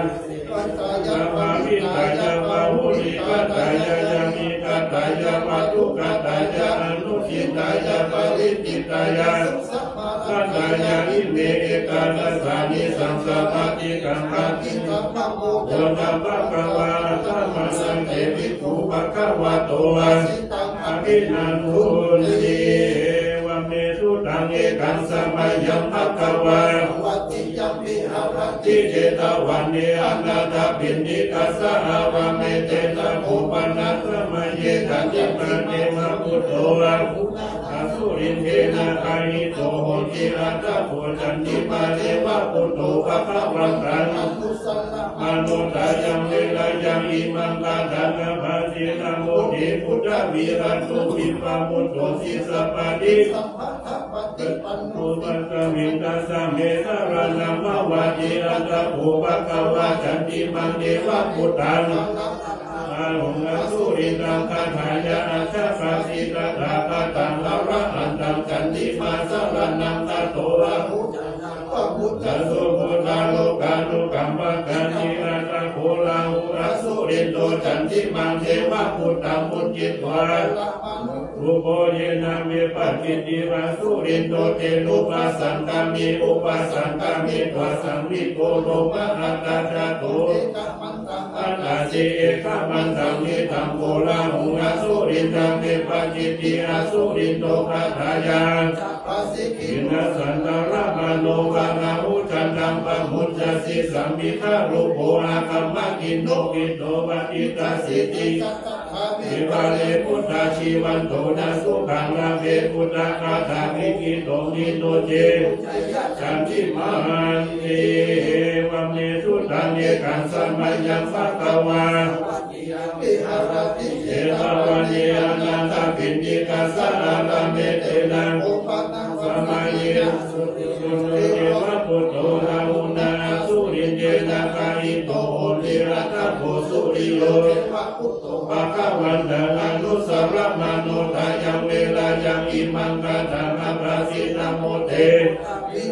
ปัตตายาปาวิตายาปาหุลิปัตตายายามิกัตตายาปาทุกัตตายาอนุชิตายาปาริจิตายาสัตตายาอิเมเอกานัสสานิสังสปะติกังขาติสัพพะโมโยนัพพะกวาตัมมัสสังเตวิภูปะกวาโตอาสิตังอภินันทุนีวะเมสุตังเอกังสมัยยัมภะกวาทิเจตวันเนอนาถปิณฑิกัสสะอาวะเมเตตะภูปนัสสะมะเยกัจจปะเนมะพุทโธอาสุรินเทนะกานิโตโหติอัตตะโพชันติปะเทวะพุทโธภะคะวะตังอนุตายังเวลายังอิมังกาดังภาสิตังโมทิพุทธวีรันตุปิปะมุตโตสิสัพพะติสัพพะทัพพะติปันโนปัสสะเมตัสสะเมสะระนัมมะวะติอัตตะโภภะคะวะชันติมังเทวะพุทธังอาหุงอาสุรินทร์คาถายาอาชาภาสิตาตาปะตังลาระอันตังจันติมาสระนังตะโตระหุพุทธโสโภตาโลกาโลกัมปะกันิราตะโคลาหุอาสุรินโตจันติมังเทวะพุทธังมุจจิตวารูปเยนะเมปะกิติราสุรินโตเตลุปัสสังกามิอุปัสสังกามิวาสังวิโกโลมะอัตตะตะโตอัตตะเจเอกะมันตังนิตังโคลาหุอาสุรินตังเมปะกิติอาสุรินโตคาถายาอินัสสันตระมโนวานาหุจันตังปะมุจจสิสัมมิทารูปโออาคัมมะกินโนกิโตปะอิตาสิติสิวาเลพุทธาชีวันโตนาสุขังนาเวพุทธาคาถาภิกิโตนิโตเจจันทิมาเนวะเมสุตังเนกังสมัยยังภะคะวาเทวะวะเนอนันตปิณฑิกัสสะอารัมเมเตนะสมัยสุริโยเทวะพุทโธราหุนาสุรินเยนะกานิโตนิรัตโภสุริโยภะคะวันตังอนุสรมโนทายังเวลายังอิมังกาตังอภาสินะโมเต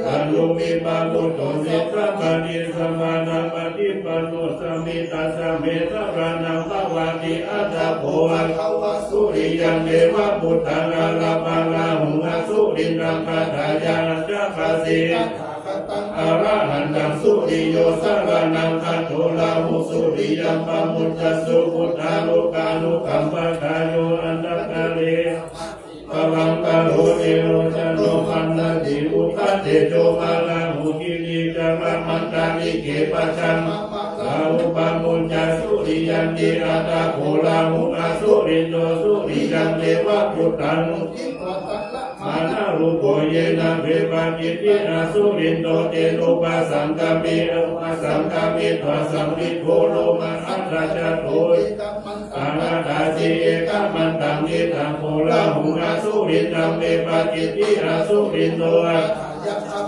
ตันโลมิปะมุตโตสิพระปะนิสมานะปะติปะโนสมิตาสะเมตะระนังภะวะติอัตตะโภสุริยังเทวะพุทธังอะระปะราหุงอาสุรินรังคาถายาจะภาสิอาราหันตังสุริโยสารนังคันโทลาหุสุริยังปะมุจจสุพุทธาโลกานุกัมปทาโยอนัตตะเลปะวังกะโลเอโรจโนปันนาติอุปะเตโจมาลาหุกิริจาระมันตานิเกปะชังสาวุปะมุจจสุริยันติอาตาโคลาหุอาสุรินโตสุริยังเทวะพุทธังมานะ รูปเยนะเวปามิติอาสุรินโตเตโลปะสังกามิโลปะสังกามิทัสสัมมิโพโลมาอัตราจาโตอิตัมมันตานาตาจิเอตัมมันตังนิทังโพลาหุอาสุรินตังเวปามิติอาสุรินโต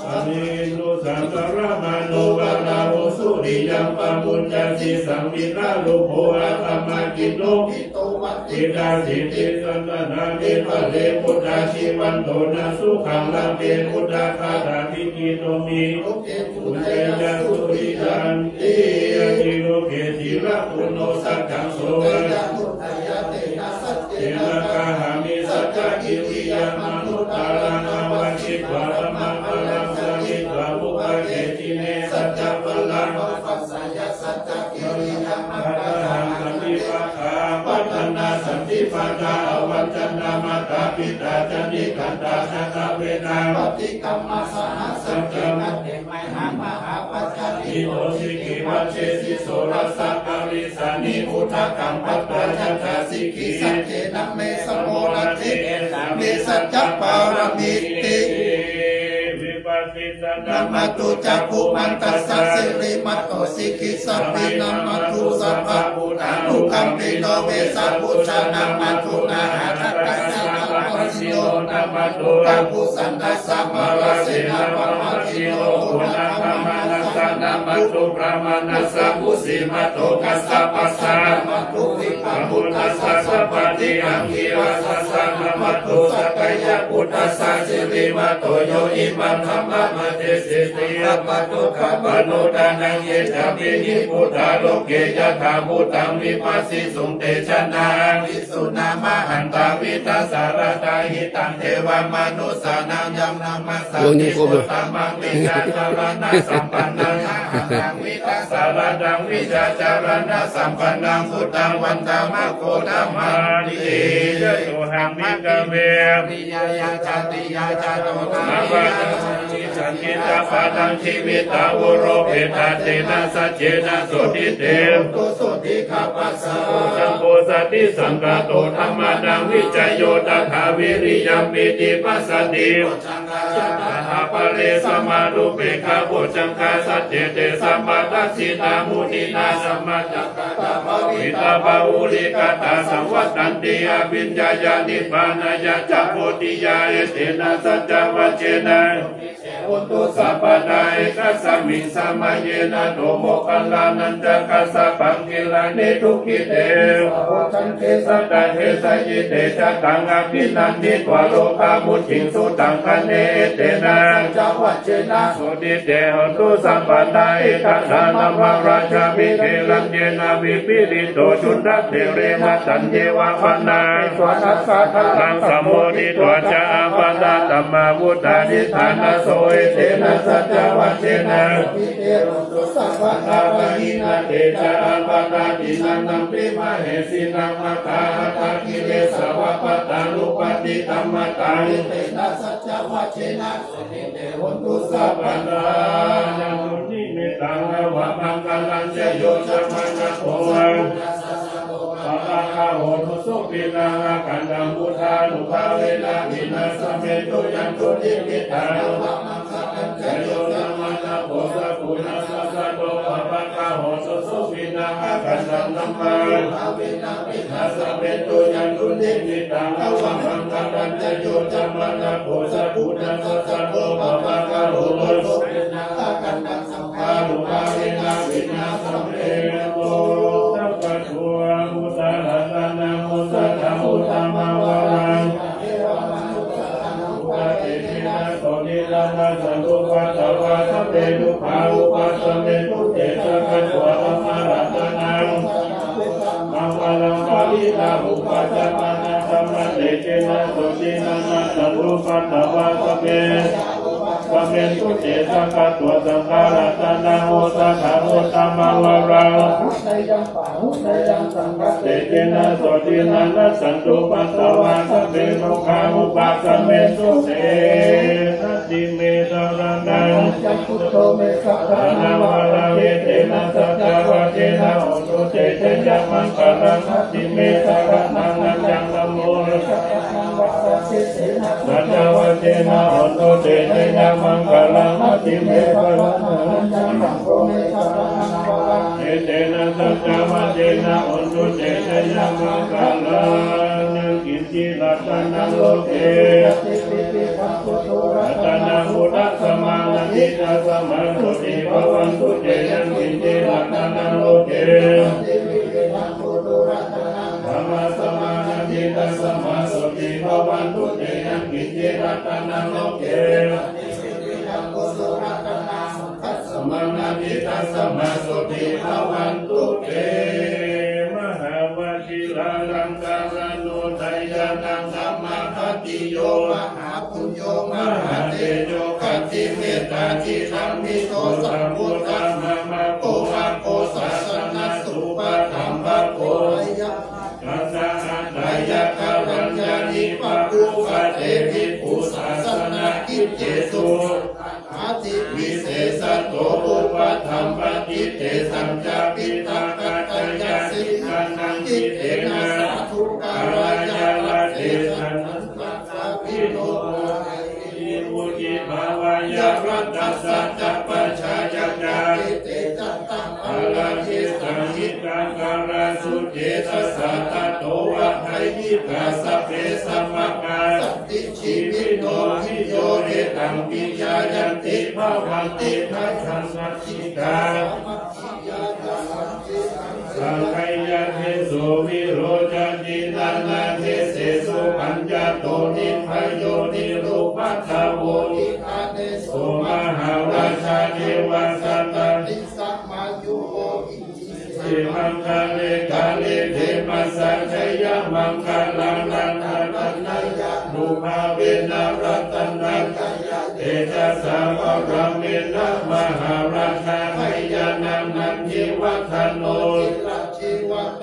อาเมนุสังกรมาโนวาลาโอสุริยังปะมุญจันติสังวิราโลโภอาตมากิโลกิโตมัตติดาสิติสันนานิปะเลพุทธาชีวันโตนาสุขังลังเตพุทธาคาถาภิกิโตมีโอเกตุเตนะสุริยันติอจิโลเกติระปุโนสัจจังโสวะเทนะกาหามิสัจจกิริยามนุตาลานาวัชิปะระมังลังสมิตาบุปเกติเนสัจจปะลังปัสสยสัจจกิริยามนุตาลานาวัชิปะปัตนาสันติปัญาอวัญจนามาตาปิตาจันติกันตาสัตเวนาปฏิกรรมสหสัจจมัตเตไมหามหาปัจจติโอสิกิวัชเชสิโสรัสสะกาลิสานิอุทะกัมปัตตาจันทาสิกิสัจเจนะเมสโมรัติเมสัจจปารมิตินามาตุจักขุมันตัสสะสิริมัตโตสิกิสัพพินามาตุสัพพะปุณานุกัมปิโนเวสะปุชานามาตุนาหะทัตตะสะนาโรสิโยนามาตุกัมปุสันตสัมมาราสินาปะมาติโยอุณาคามานัสสะนามาตุพระมานัสสะอุสิมาโตกัสสะปัสสะนามาตุวิปัมพุทธัสสะสัพพะติอังคีรัสสะนามาตุสักกายะปุทธัสสะสิริมัตโตโยอิมังธรรมะมาเตสิติอาปะโตขปะโนดานังเยจามินิพุทธาโลเกยะธามุตังวิปัสสิสุงเตชะนังวิสุนามะหันตาวิทัสสารตาหิตังเทวมนุสานังยัมนามัสสะติโกตัมมังวิจารณะสัมปันนังหังนังวิทัสสารดังวิจารณะสัมปันนังพุทธังวันตามะโคตมานิเยโยหังมิกะเวปิยายาจติยาจโตนานิสันติตาปะทังชีวิตาวุโรเปตาเจนะสัจเจนะสุทิเตมตุสุทิขปัสสะจัมโพสัตติสังกาโตธรรมนังวิจัยโยตถาวิริยัมปิติปัสสติจังกาตาปะเลสมานุเปขะปุจังกาสัจเจเตสัมปะทัสสิตามุทินาสัมมาจังกาตาภวิตาภวุริกาตาสังวัตตันติอวิญญาญาณิปานายะจัพโพติยาเอเตนะสัจจวัจเจนะอุตุสัพพะนาเอกสัมมิสัมมาเยนะโนโมคัลลานันจะกัสสะปังกิลานิทุกิเตโอทันเทสัตตะเทสะยิเตจะตังอภินันทิวะโลกามุจิงสุตังคะเนเตนะจังวัจเจนะสุติเตหตุสัพพะนาเอกทานัมมราชามิเทลังเยนะวิปิริโตจุนรักเทเรนะสัญเยวะปะนาสวนัสสะทังสัมโมทิตวะจะอาปะตะธัมมาวุฒานิธานะโสเทนะสัจจวัจเจนะปิเตโรตุสัพพะทาวะหินะเตจาอัปปะตาตินันนัมปิมะเหสินังมะตาตากิเลสวะปะตานุปฏิธัมมะตังเทนะสัจจวัจเจนะปิเตโรตุสัพพะนานังมุนิเมตังวะมังคลังเจโยจะมังคะโภอาโหตุสุปินาคันธังพุทธานุภาเวนะวินาสเมตุยันตุทิวิตานะมังสะกัญจโยนะมังคะโภสะปุณัสสะสะโตภะคะอาโหตุสุปินาคันธังธัมมังพุทธาเวนะวินาสเมตุยันตุทิวิตานะมังสะกัญจโยนะมังคะโภสะปุณัสสะสะโตภะคะอาโหตุสุปินาคันธังสัมภานุภาเวนะวินาสเมตุสุเตสังฆาตัวสังฆารัตนาโมสังฆาโมตัมมาวาราหุไนยังปะหุไนยังสังฆเตเจนะโสตินันสันตุปัสสวะสัพเพโลกานุปัสสเมสุเตสัตติเมตระนัง จักขุโตเมฆะระนาวาลาเวเทนะสัจจวะเทนะโอตุเตเตจักมังคารังหัตถิเมฆะระนังนันจังลำโมเมฆะระนาวาลาเวเทนะสัจจวะเทนะโอตุเตเตจักมังคารังหัตถิเมฆะระนังจังลำโมเมฆะระนาวาลาเวเทนะสัจจวะเทนะโอตุเตเตจักมังคารังกินจิรัตนังโลเกรัตนังอุตสมานิจัสมานุติภวันตุเจยันกินจิรัตนังโลเกธรรมสมานิจัสมาสุติภวันตุเจยันกินจิรัตนังโลเกสมานิจัสมาสุติภวันตุเจมหาวชิราลังการานุทัยยานังสัมมาทัตติโยมหาปุญโยมหาเตโยขันติเมตตาจิตังมิโตสัมพุทธังนามะโกมาโกศาสนาสุปะธรรมะโกกัสสะไตรยกะรัญญานิปะปุปะเตภิกขุศาสนากิจเจสุอาทิวิเศษโตอุปธรรมปฏิเตสัมจาปิตากัจจยาสิกานังจิตเตนะสาธุการายาลาเตสันนัสสะพิโนอิมุจิภาวยารัตสัจจปัญชายาจิตเตจัตตังอลาเทสังหิตังการาสุเจตสัตโตวะไหยิกาสเปสัมมกาสติชีวิโนวิโยเรตังปิยายันติภาวันติทัสสัจจิกาสังขยาเทโสวิโรจตินันเทเสสุปัญญาโตนิพโยนิรูปัตถโวนิอาเนโสมหาราชาเทวสัตตังนิสัมมายุโหเทมังคาเลกาเลเทมัสสังขยามังคาลังนันทานันยานุมาเวนะรัตนังเตชะสาวรัมเมนะมหาราชาไยานังนันทิวัฒโน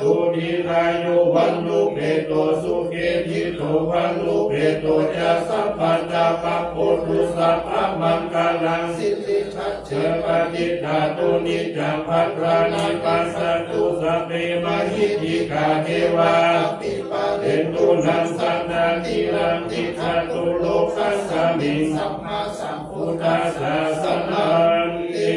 ตุนิรายุวันลุเปโตสุเกทิโตวันลุเปโตจะสัพพันตาปปุตุสัพพมังคาลังสิริชัชเชปฏิทาตุนิจังภัตรานังปัสสตุสัพเพมหิติกาเทวาเตตุนังสันนาติรันติทาตุโลกัสสะมิสัมมาสัมพุทธัสสะสันนันติ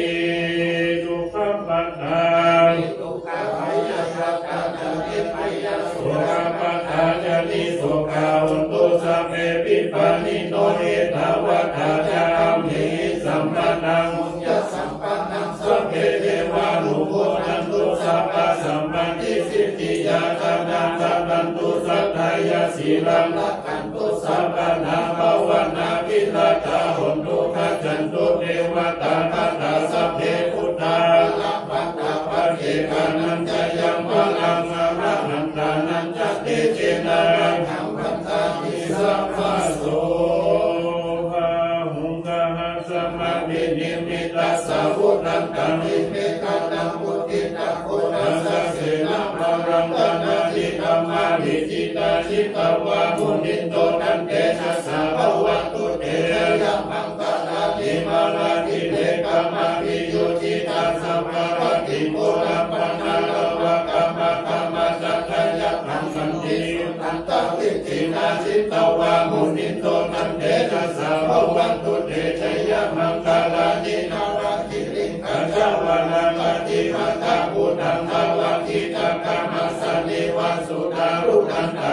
ทุกขปัฏฐานทุกขะยะสะกะตะนิพยะสุขปัฏฐานิสุขะอุตุสัพเพปิปานิโนเอตวัฏฐาจามหิสัมปนังสีรังกันตุสัพพนาภาวนาวิราชาหนตุขจันตุเทวตาตาตาสัพเพพุทธาลัพพตาปเกกานันจยังวะลังอาระนันตานันจเตเจนะธัมมังตามิสัพพโสภะหุงกะหะสัมมานิมิตัสสะพุทธังกังนิเมตังนังพุทธิตังโคตัสสะเสนะภะรังตานาติธัมมานิจิตาจิตาวะมุนิโตนันเตชะสาวะวัตตุเตระมังตานาติมาลาติเนกามาติโยจิตังสัมภารติโมระปะนาลวะกามะกามะสัจจะนังสันตินันตาติตินาจิตาวะมุนิโตนันเตชะสาวะวัตตุเตชัยมังคาลานินาราติริกัจจวะนาติมาตาปุณังนาลาติตะกามัสสะนิวัสสุทารุนันตา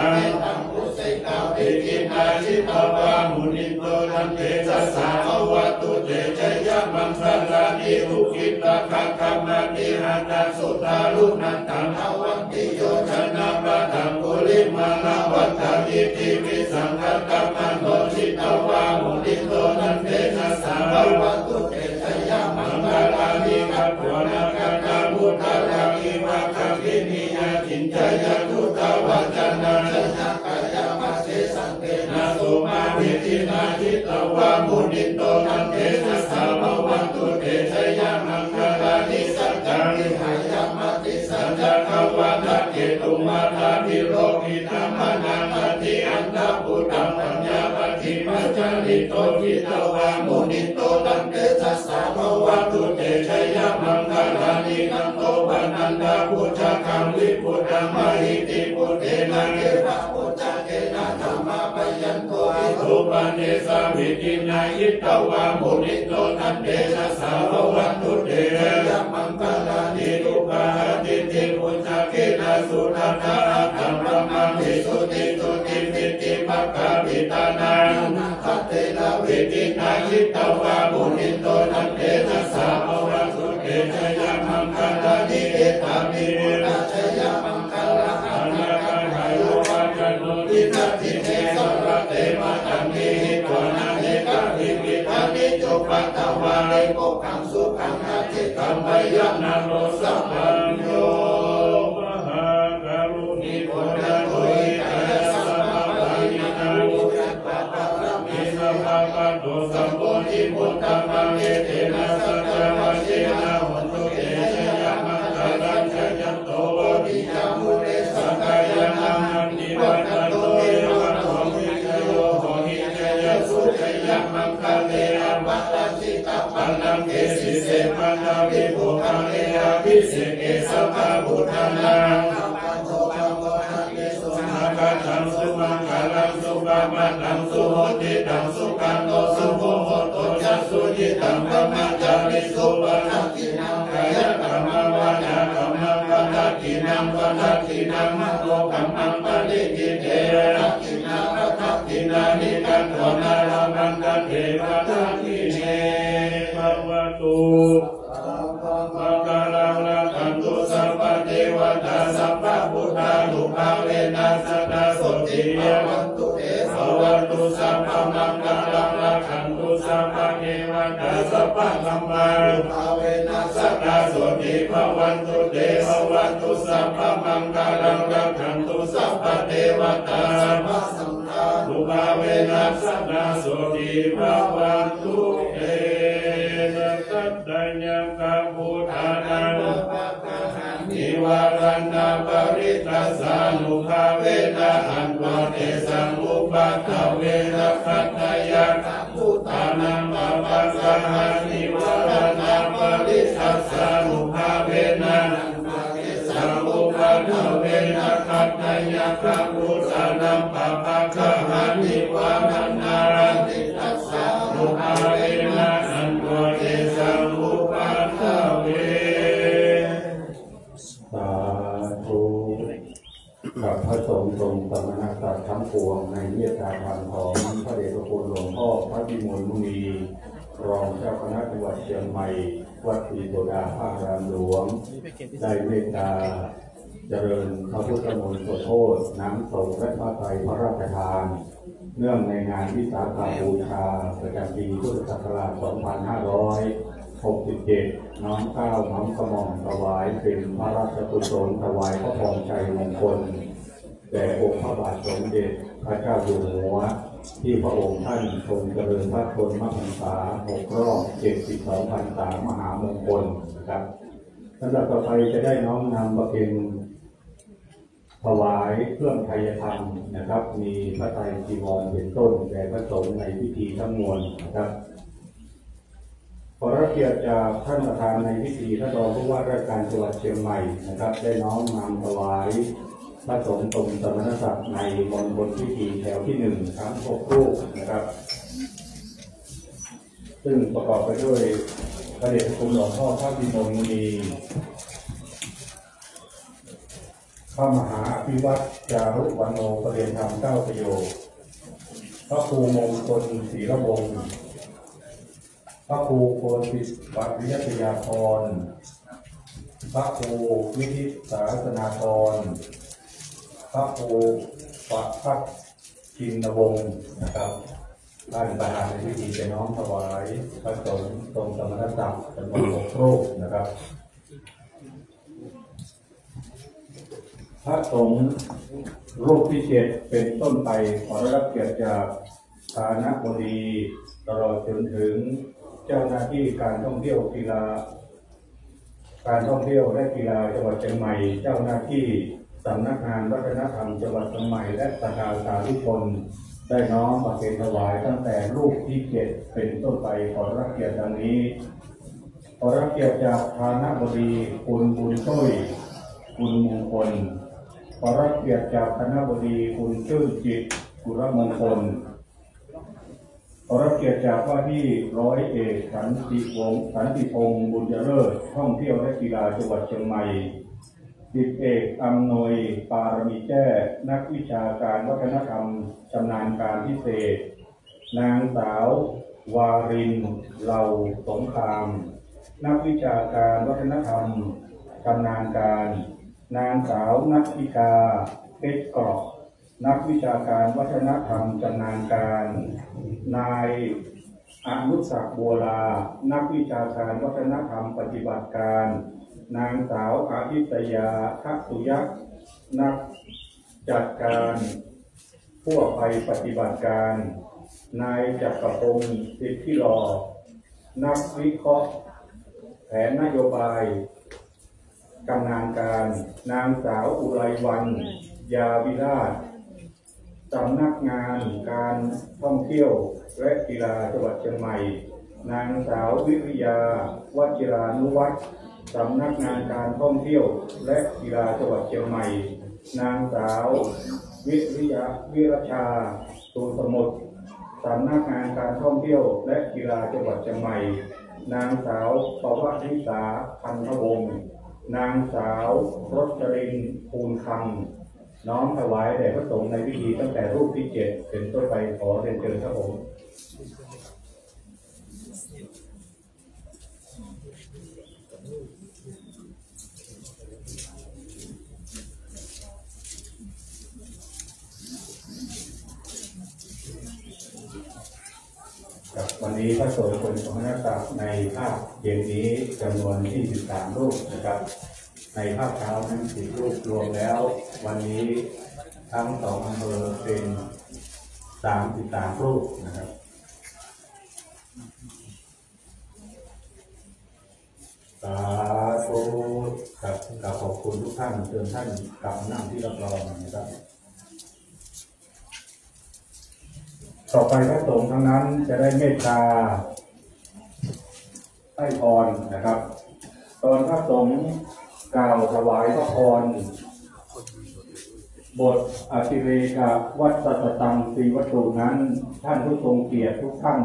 อิทินาจิตาวามุนิโตนันเตชะสาวะตุเตชะยะมังคาลานิอุกิตาคังคัมมานิหันตังสุตาลุนันตังอวันติโยชนะปะทังโกลิมาลาวัตตาอิทิวิสังฆกัมมันโตจิตาวามุนิโตนันเตชะสาวะตุเตชะยะมังคาลานิกัปปะนังกัตตามุตตะรามิมาคัมมินิยะจินจายะตุตาวัจจันนังอินาจิตาวามุนิโตนันเตชะสาวะวัตตุเตชะยะมังคาลานิสัจจังนิหายามติสัจจังขวัตะเกตุมาธานิโรกิธรรมนังอติอันตะปุตังปัญญาปฏิมัจจ นิโตทิตวามุนิโตตันเตสัสสะโรวัตุเตชยมังคลานิคันโตปนันดาพุทธคังวิพุทธังมหิติพุทเทนะเกวะพุทธเกนะธรรมะปยัญโตอิทุปเนสามิตินายิตวามุนิโตตันเตสัสสะโรวัตุเตชยมังคลานิทุปาติติพุทธเกนะสุนันทะธรรมะมังหิสุติสุติสิติมัคคะปิตานังทัตเตนะวิตินายิตวามุนิโตตันเตสัสสะโรวัตุเตชยมังคลานิเอตัมมิมุนะชยมังคลาหันกันหายุปัจจันโนติสัตติเตสรเตมาตังนิหิตวนาเอกานิวิทานิจุปัตตวานิโกขังสุขังอาทิตัมไมยนันโนสัมปันโยมหาการุณิโกนะโตอิทัสสะมาปัญญานุรักปะปะมิสัมมาปันโตสัมปุริมุตตะมังเอเตนะสัจจวัชชินะหุนตุเตชยมังคลังชยันโตวิยามุเรสังกายนานิวัตโตเอวัตโตมิจโยโหนิจยสุจยมังคเลนะมัตติตะปันนังเกสิเสปะนาวิโภคะเนนะภิเสเกสัพพะพุทธานังปัจโจปังโกนะเกสุนาคันธังสุมังคลังสุปะมันังสุโหติตังสุขันโตสุโภโหโตจัสสุจิตังธัมมังจาริสุปะนังกินังกายะธรรมวาจาธรรมวาทัตถินังวาทัตถินังมะโตกัมมังปะริกิเทนะกินังรัตถินานิกันโตนารามันตะเทวะทัตถิเนภวตุมังคลังรัตตุสัพพะเทวตาสัพพะพุทธานุภาเวนะสัตตะสุติยะวันตุเอสวะตุสัพพะมังคลังรัตตุสัพพะเทวตาสัพพะธัมมานุภาเวนะสัตตะสุติภวันตุเตภวันตุสัพพะมังคลังรัตตุสัพพะเทวตาสัพพะนุภาเวนะสัตตะสุติภวันตุเอสัตตะยังกัมพุทธานังนิวารันนาปริตาสานุภาเวนะอันวาเตสังอุปาทเวนะขัตตยันตุตานังอภัสสหังนิวารันนาปริตาสานุภาเวนะอันวาเตสังอุปาทเวนะขัตตยันตุตานังอภัสสหังนิวารันนาปริตาสานุภาเวนะอันวาเตสังอุปาทเวสาธุกับพระสงฆ์ทรงสมณศักดิ์ทั้งปวงในเมตตาธรรมของพระเดชพระคุณหลวงพ่อพระวิมลมุนีรองเจ้าคณะจังหวัดเชียงใหม่วัดศรีโสดาพระอารามหลวงได้เมตตาเจริญพระพุทธมนต์สวดโอษฐ์น้ำสงฆ์และผ้าไตรพระราชทานเนื่องในงานวิสาขบูชาประจำปีพุทธศักราช 2567 น้อมเกล้าน้อมกระหม่อมถวายเป็นพระราชกุศลถวายพระพรชัยมงคลแด่องค์พระบาทสมเด็จพระเจ้าอยู่หัวที่พระองค์ท่านทรงเจริญพระชนมพรรษา6รอบ72พรรษามหามงคลนะครับสำหรับต่อไปจะได้น้อมนำประเพณีถวายเครื่องไตรยธรรมนะครับมีพระไตรจีวรเป็นต้นแด่พระสงฆ์ในพิธีทั้งมวลนะครับขอรับเกียรติจากท่านประธานในพิธีท่านรองผู้ว่าราชการจังหวัดเชียงใหม่นะครับได้น้อมนำถวายพระสงฆ์ทรงสมณศักดิ์ในมณฑลพิธีแถวที่1ทั้ง6รูปนะครับซึ่งประกอบไปด้วยพระเดชพระคุณหลวงพ่อพระวิมลมุนีพระมหาอภิวัตรจารุวรรณโณประเรียนธรรมเก้าประโยคพระครูมงคลศรีระวงศ์พระครูโกศิษฐ์วัดวิทยาพรพระครูวิทิศาสนาพรพระครูปัทภัทรจินวงศ์นะครับท่านประธานในพิธีจะน้อมถวายพระสงฆ์ทรงสมณศักดิ์จำนวน6รูปนะครับพระสงฆ์รูปที่7เป็นต้นไปขอรับเกียรติจากฐานะบดีตลอดจนถึงเจ้าหน้าที่การท่องเที่ยวกีฬาการท่องเที่ยวและกีฬาจังหวัดเชียงใหม่เจ้าหน้าที่สำนักงานวัฒนธรรมจังหวัดเชียงใหม่และประชาชน ได้น้อมบำเพ็ญถวายตั้งแต่รูปที่7เป็นต้นไปขอรับเกียรติดังนี้ขอรับเกียรติจากฐานะบดีคุณบุญต้อยคุณมงคลขอรับเกียรติจากคณบดีคุณชื่นจิตกุรมงคลขอรับเกียรติจากว่าที่ร้อยเอกสันติพงศ์บุญเลิศท่องเที่ยวและกีฬาจังหวัดเชียงใหม่สิบเอกอำนวยปารมีแจ้นักวิชาการวัฒนธรรมชำนาญการพิเศษนางสาววารินเหล่าสงครามนักวิชาการวัฒนธรรมชำนาญการนางสาวนักวิชาเพชรกรอบนักวิชาการวัฒนธรรมชำนาญการนายอนุศักดิ์บัวลานักวิชาการวัฒนธรรมปฏิบัติการนางสาวอาทิตยาทักษุยักษ์นักจัดการผู้ไปปฏิบัติการนายจักรพงศ์สิทธิรอนักวิเคราะห์แผนนโยบายกำนานการนางสาวอุไรวัน ยาวิราชสำนักงานการท่องเที่ยวและกีฬาจังหวัดเชียงใหม่นางสาววิริยาวัชิรานุวัฒน์สำนักงานการท่องเที่ยวและกีฬาจังหวัดเชียงใหม่นางสาววิรชาสุสมุทรสำนักงานการท่องเที่ยวและกีฬาจังหวัดเชียงใหม่นางสาวปวัติสาพันธวงศ์นางสาวรจรินภูลคำน้อมถวายแด่พระสงฆ์ในพิธีตั้งแต่รูปที่7เป็นต้นไปขอเรียนเชิญพระองค์วันนี้พระสงฆ์คนสองนักตักในภาพเย็นนี้จำนวน23รูปนะครับในภาพเช้าทั้ง10รูปรวมแล้ววันนี้ทั้ง2อำเภอเป็น33รูปนะครับสาธุครับขอบคุณทุกท่านเชิญท่านกลับนั่งที่รับรองนะครับต่อไปพระสงฆ์ทั้งนั้นจะได้เมตตาให้พรนะครับตอนพระสงฆ์กล่าวถวายพระพรบทอติเรกวัฏสตังสีวัตถุนั้นท่านผู้ทรงเกียรติทุกท่าน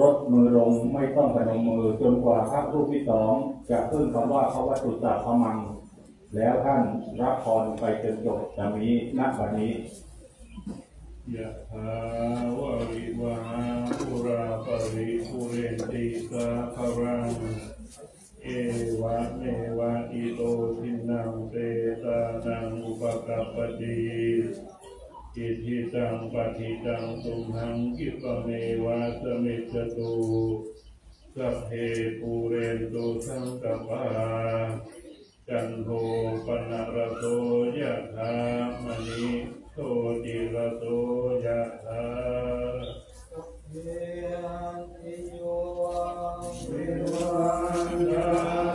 ลดมือลงไม่ต้องพนมมือจนกว่าพระรูปที่2จะขึ้นคำว่าพระวัตถุสัพพมังแล้วท่านรับพรไปจนจบดังนี้ณบัดนี้ยะถาวะริวหาปุราปริปุเรนติสาคารังเอวะเมวะอิโตทินังเปตานังอุปกัปปติอิทิตังปฏิตังตุมหังกิปเมวะสมิจจตุสัพเพปุเรนตุสังกปาจันโทปนะระโสยะถามณิโสติระโสยะถาเอโยวิวังยั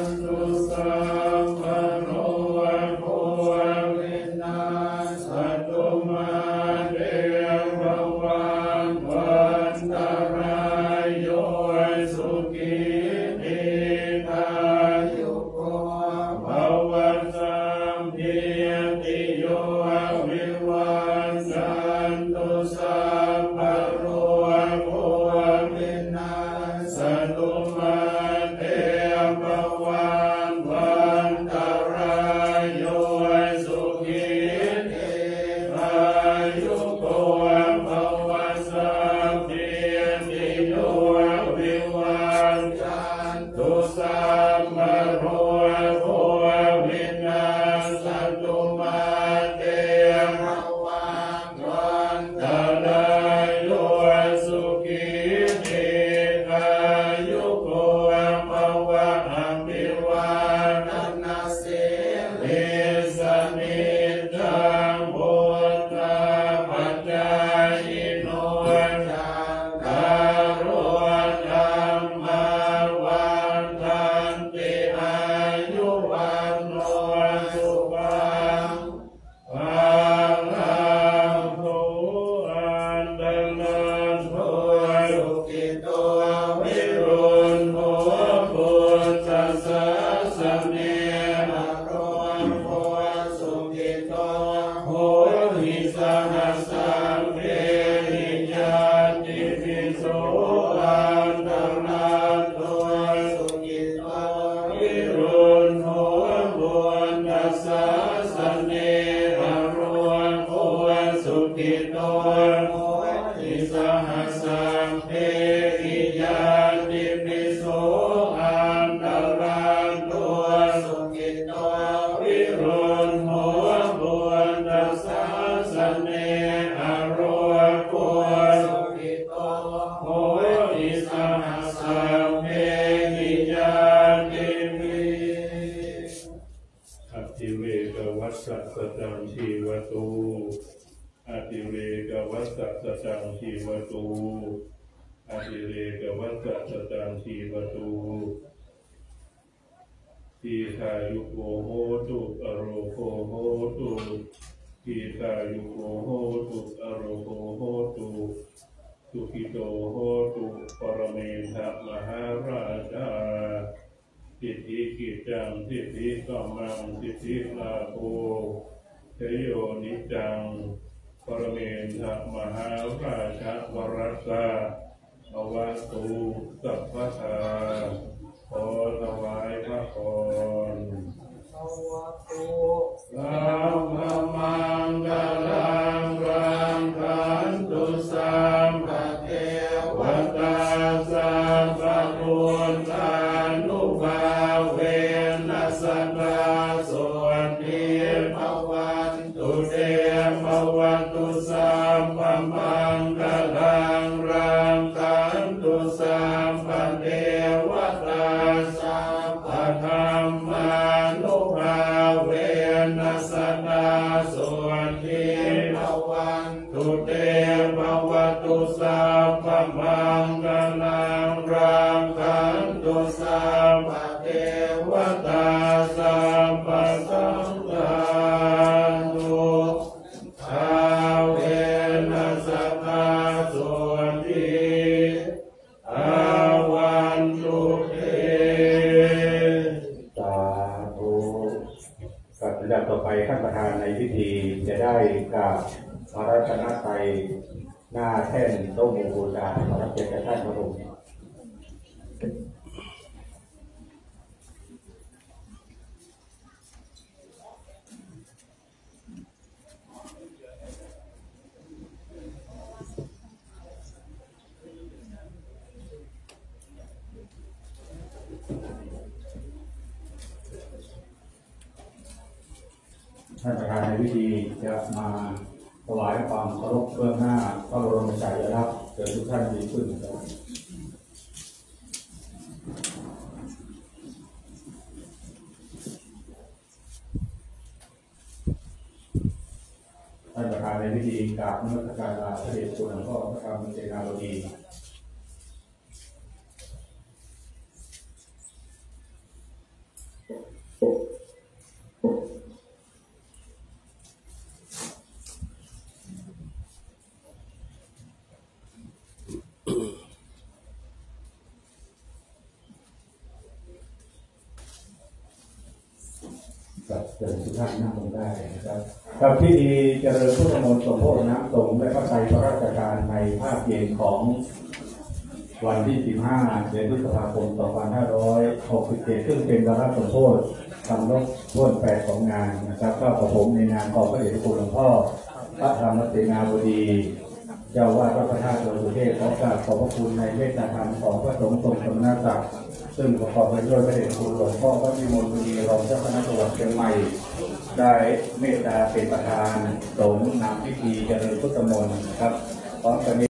นตุสัมปันโนโภวินาสัตตุมาเดวะวันวันตรายโยสุขีติตายุโกภวันสัมภิยติโยวิวังยันตุสัมปันโนโภ อิโตวิรุณโหปุสัสสะเนนะโรโหสุขิโตโหหิสหัสสังเวหิญาติภิโสอันตนาโตสุขิโตวิรุณโหปุสัสสะเนนะโรโหสุขิโตตังชีวตูอติเรกวัฏฏะตังชีวตูทีฆายุโกโหตุอโรโกโหตุทีฆายุโกโหตุอโรโกโหตุสุขิโตโหตุปรเมธะมหาราชาสิทธิกิจจังสิทธิกัมมังสิทธิลาโภเทโยนิจังปรเมนทะมหาราชวรัสะอวัสตุสัพพะทาขอถวายพระพรสวัสดุสัมมามังคลังรังคันตุสัมปะเทวตาสัมปะปุณณานุภาเวนัสสนาสวัสดีภวันตุเตภวันตุสัมปัมมังคลังรังคันตุสัมปะเทวตาสัมปะธัมมานุภาเวนัสสนาสวัสดีภวันตุเตภวันตุสัมปัมมังคลังรังคันตุสัมปะเทวตาสัมปะสังฆาท่านประธานในพิธีจะได้กราบพระรัตนตรัยหน้าแท่นโต๊ะหมู่บูชาขอรับเกียรติท่านพระองค์ท่านประธานในพิธีจะมาถวายความเคารพเบื้องหน้าพระบรมฉายาลักษณ์เกิดทุกท่านดีขึ้นท่านประธานในพิธีกราบนมัสการลาพระเดชคุณหลวงพ่อพระธรรมเจตนาบดีครับพิธีเจริญพุทธมนต์สมโภชนะสงฆ์และพระไตรพระราชการในภาคเย็นของวันที่ 15 เดือนพฤษภาคม 2567 ซึ่งเป็นวาระสมโภชสำหรับท่วนแปดของงานนะครับก็กระผมในนามของพระเดชพระคุณหลวงพ่อพระธรรมเสนาบดีเจ้าวาดวัดพระธาตุดอยสุเทพขอกราบขอบพระคุณในเมตตาธรรมของพระสงฆ์ทรงสมณศักดิ์ซึ่งประกอบไปด้วยพระเดชพระคุณหลวงพ่อพระวิมลมุนีรองเจ้าคณะจังหวัดเชียงใหม่ได้เมตตาเป็นประธานสงฆ์นำพิธีเจริญพุทธมนต์ครับ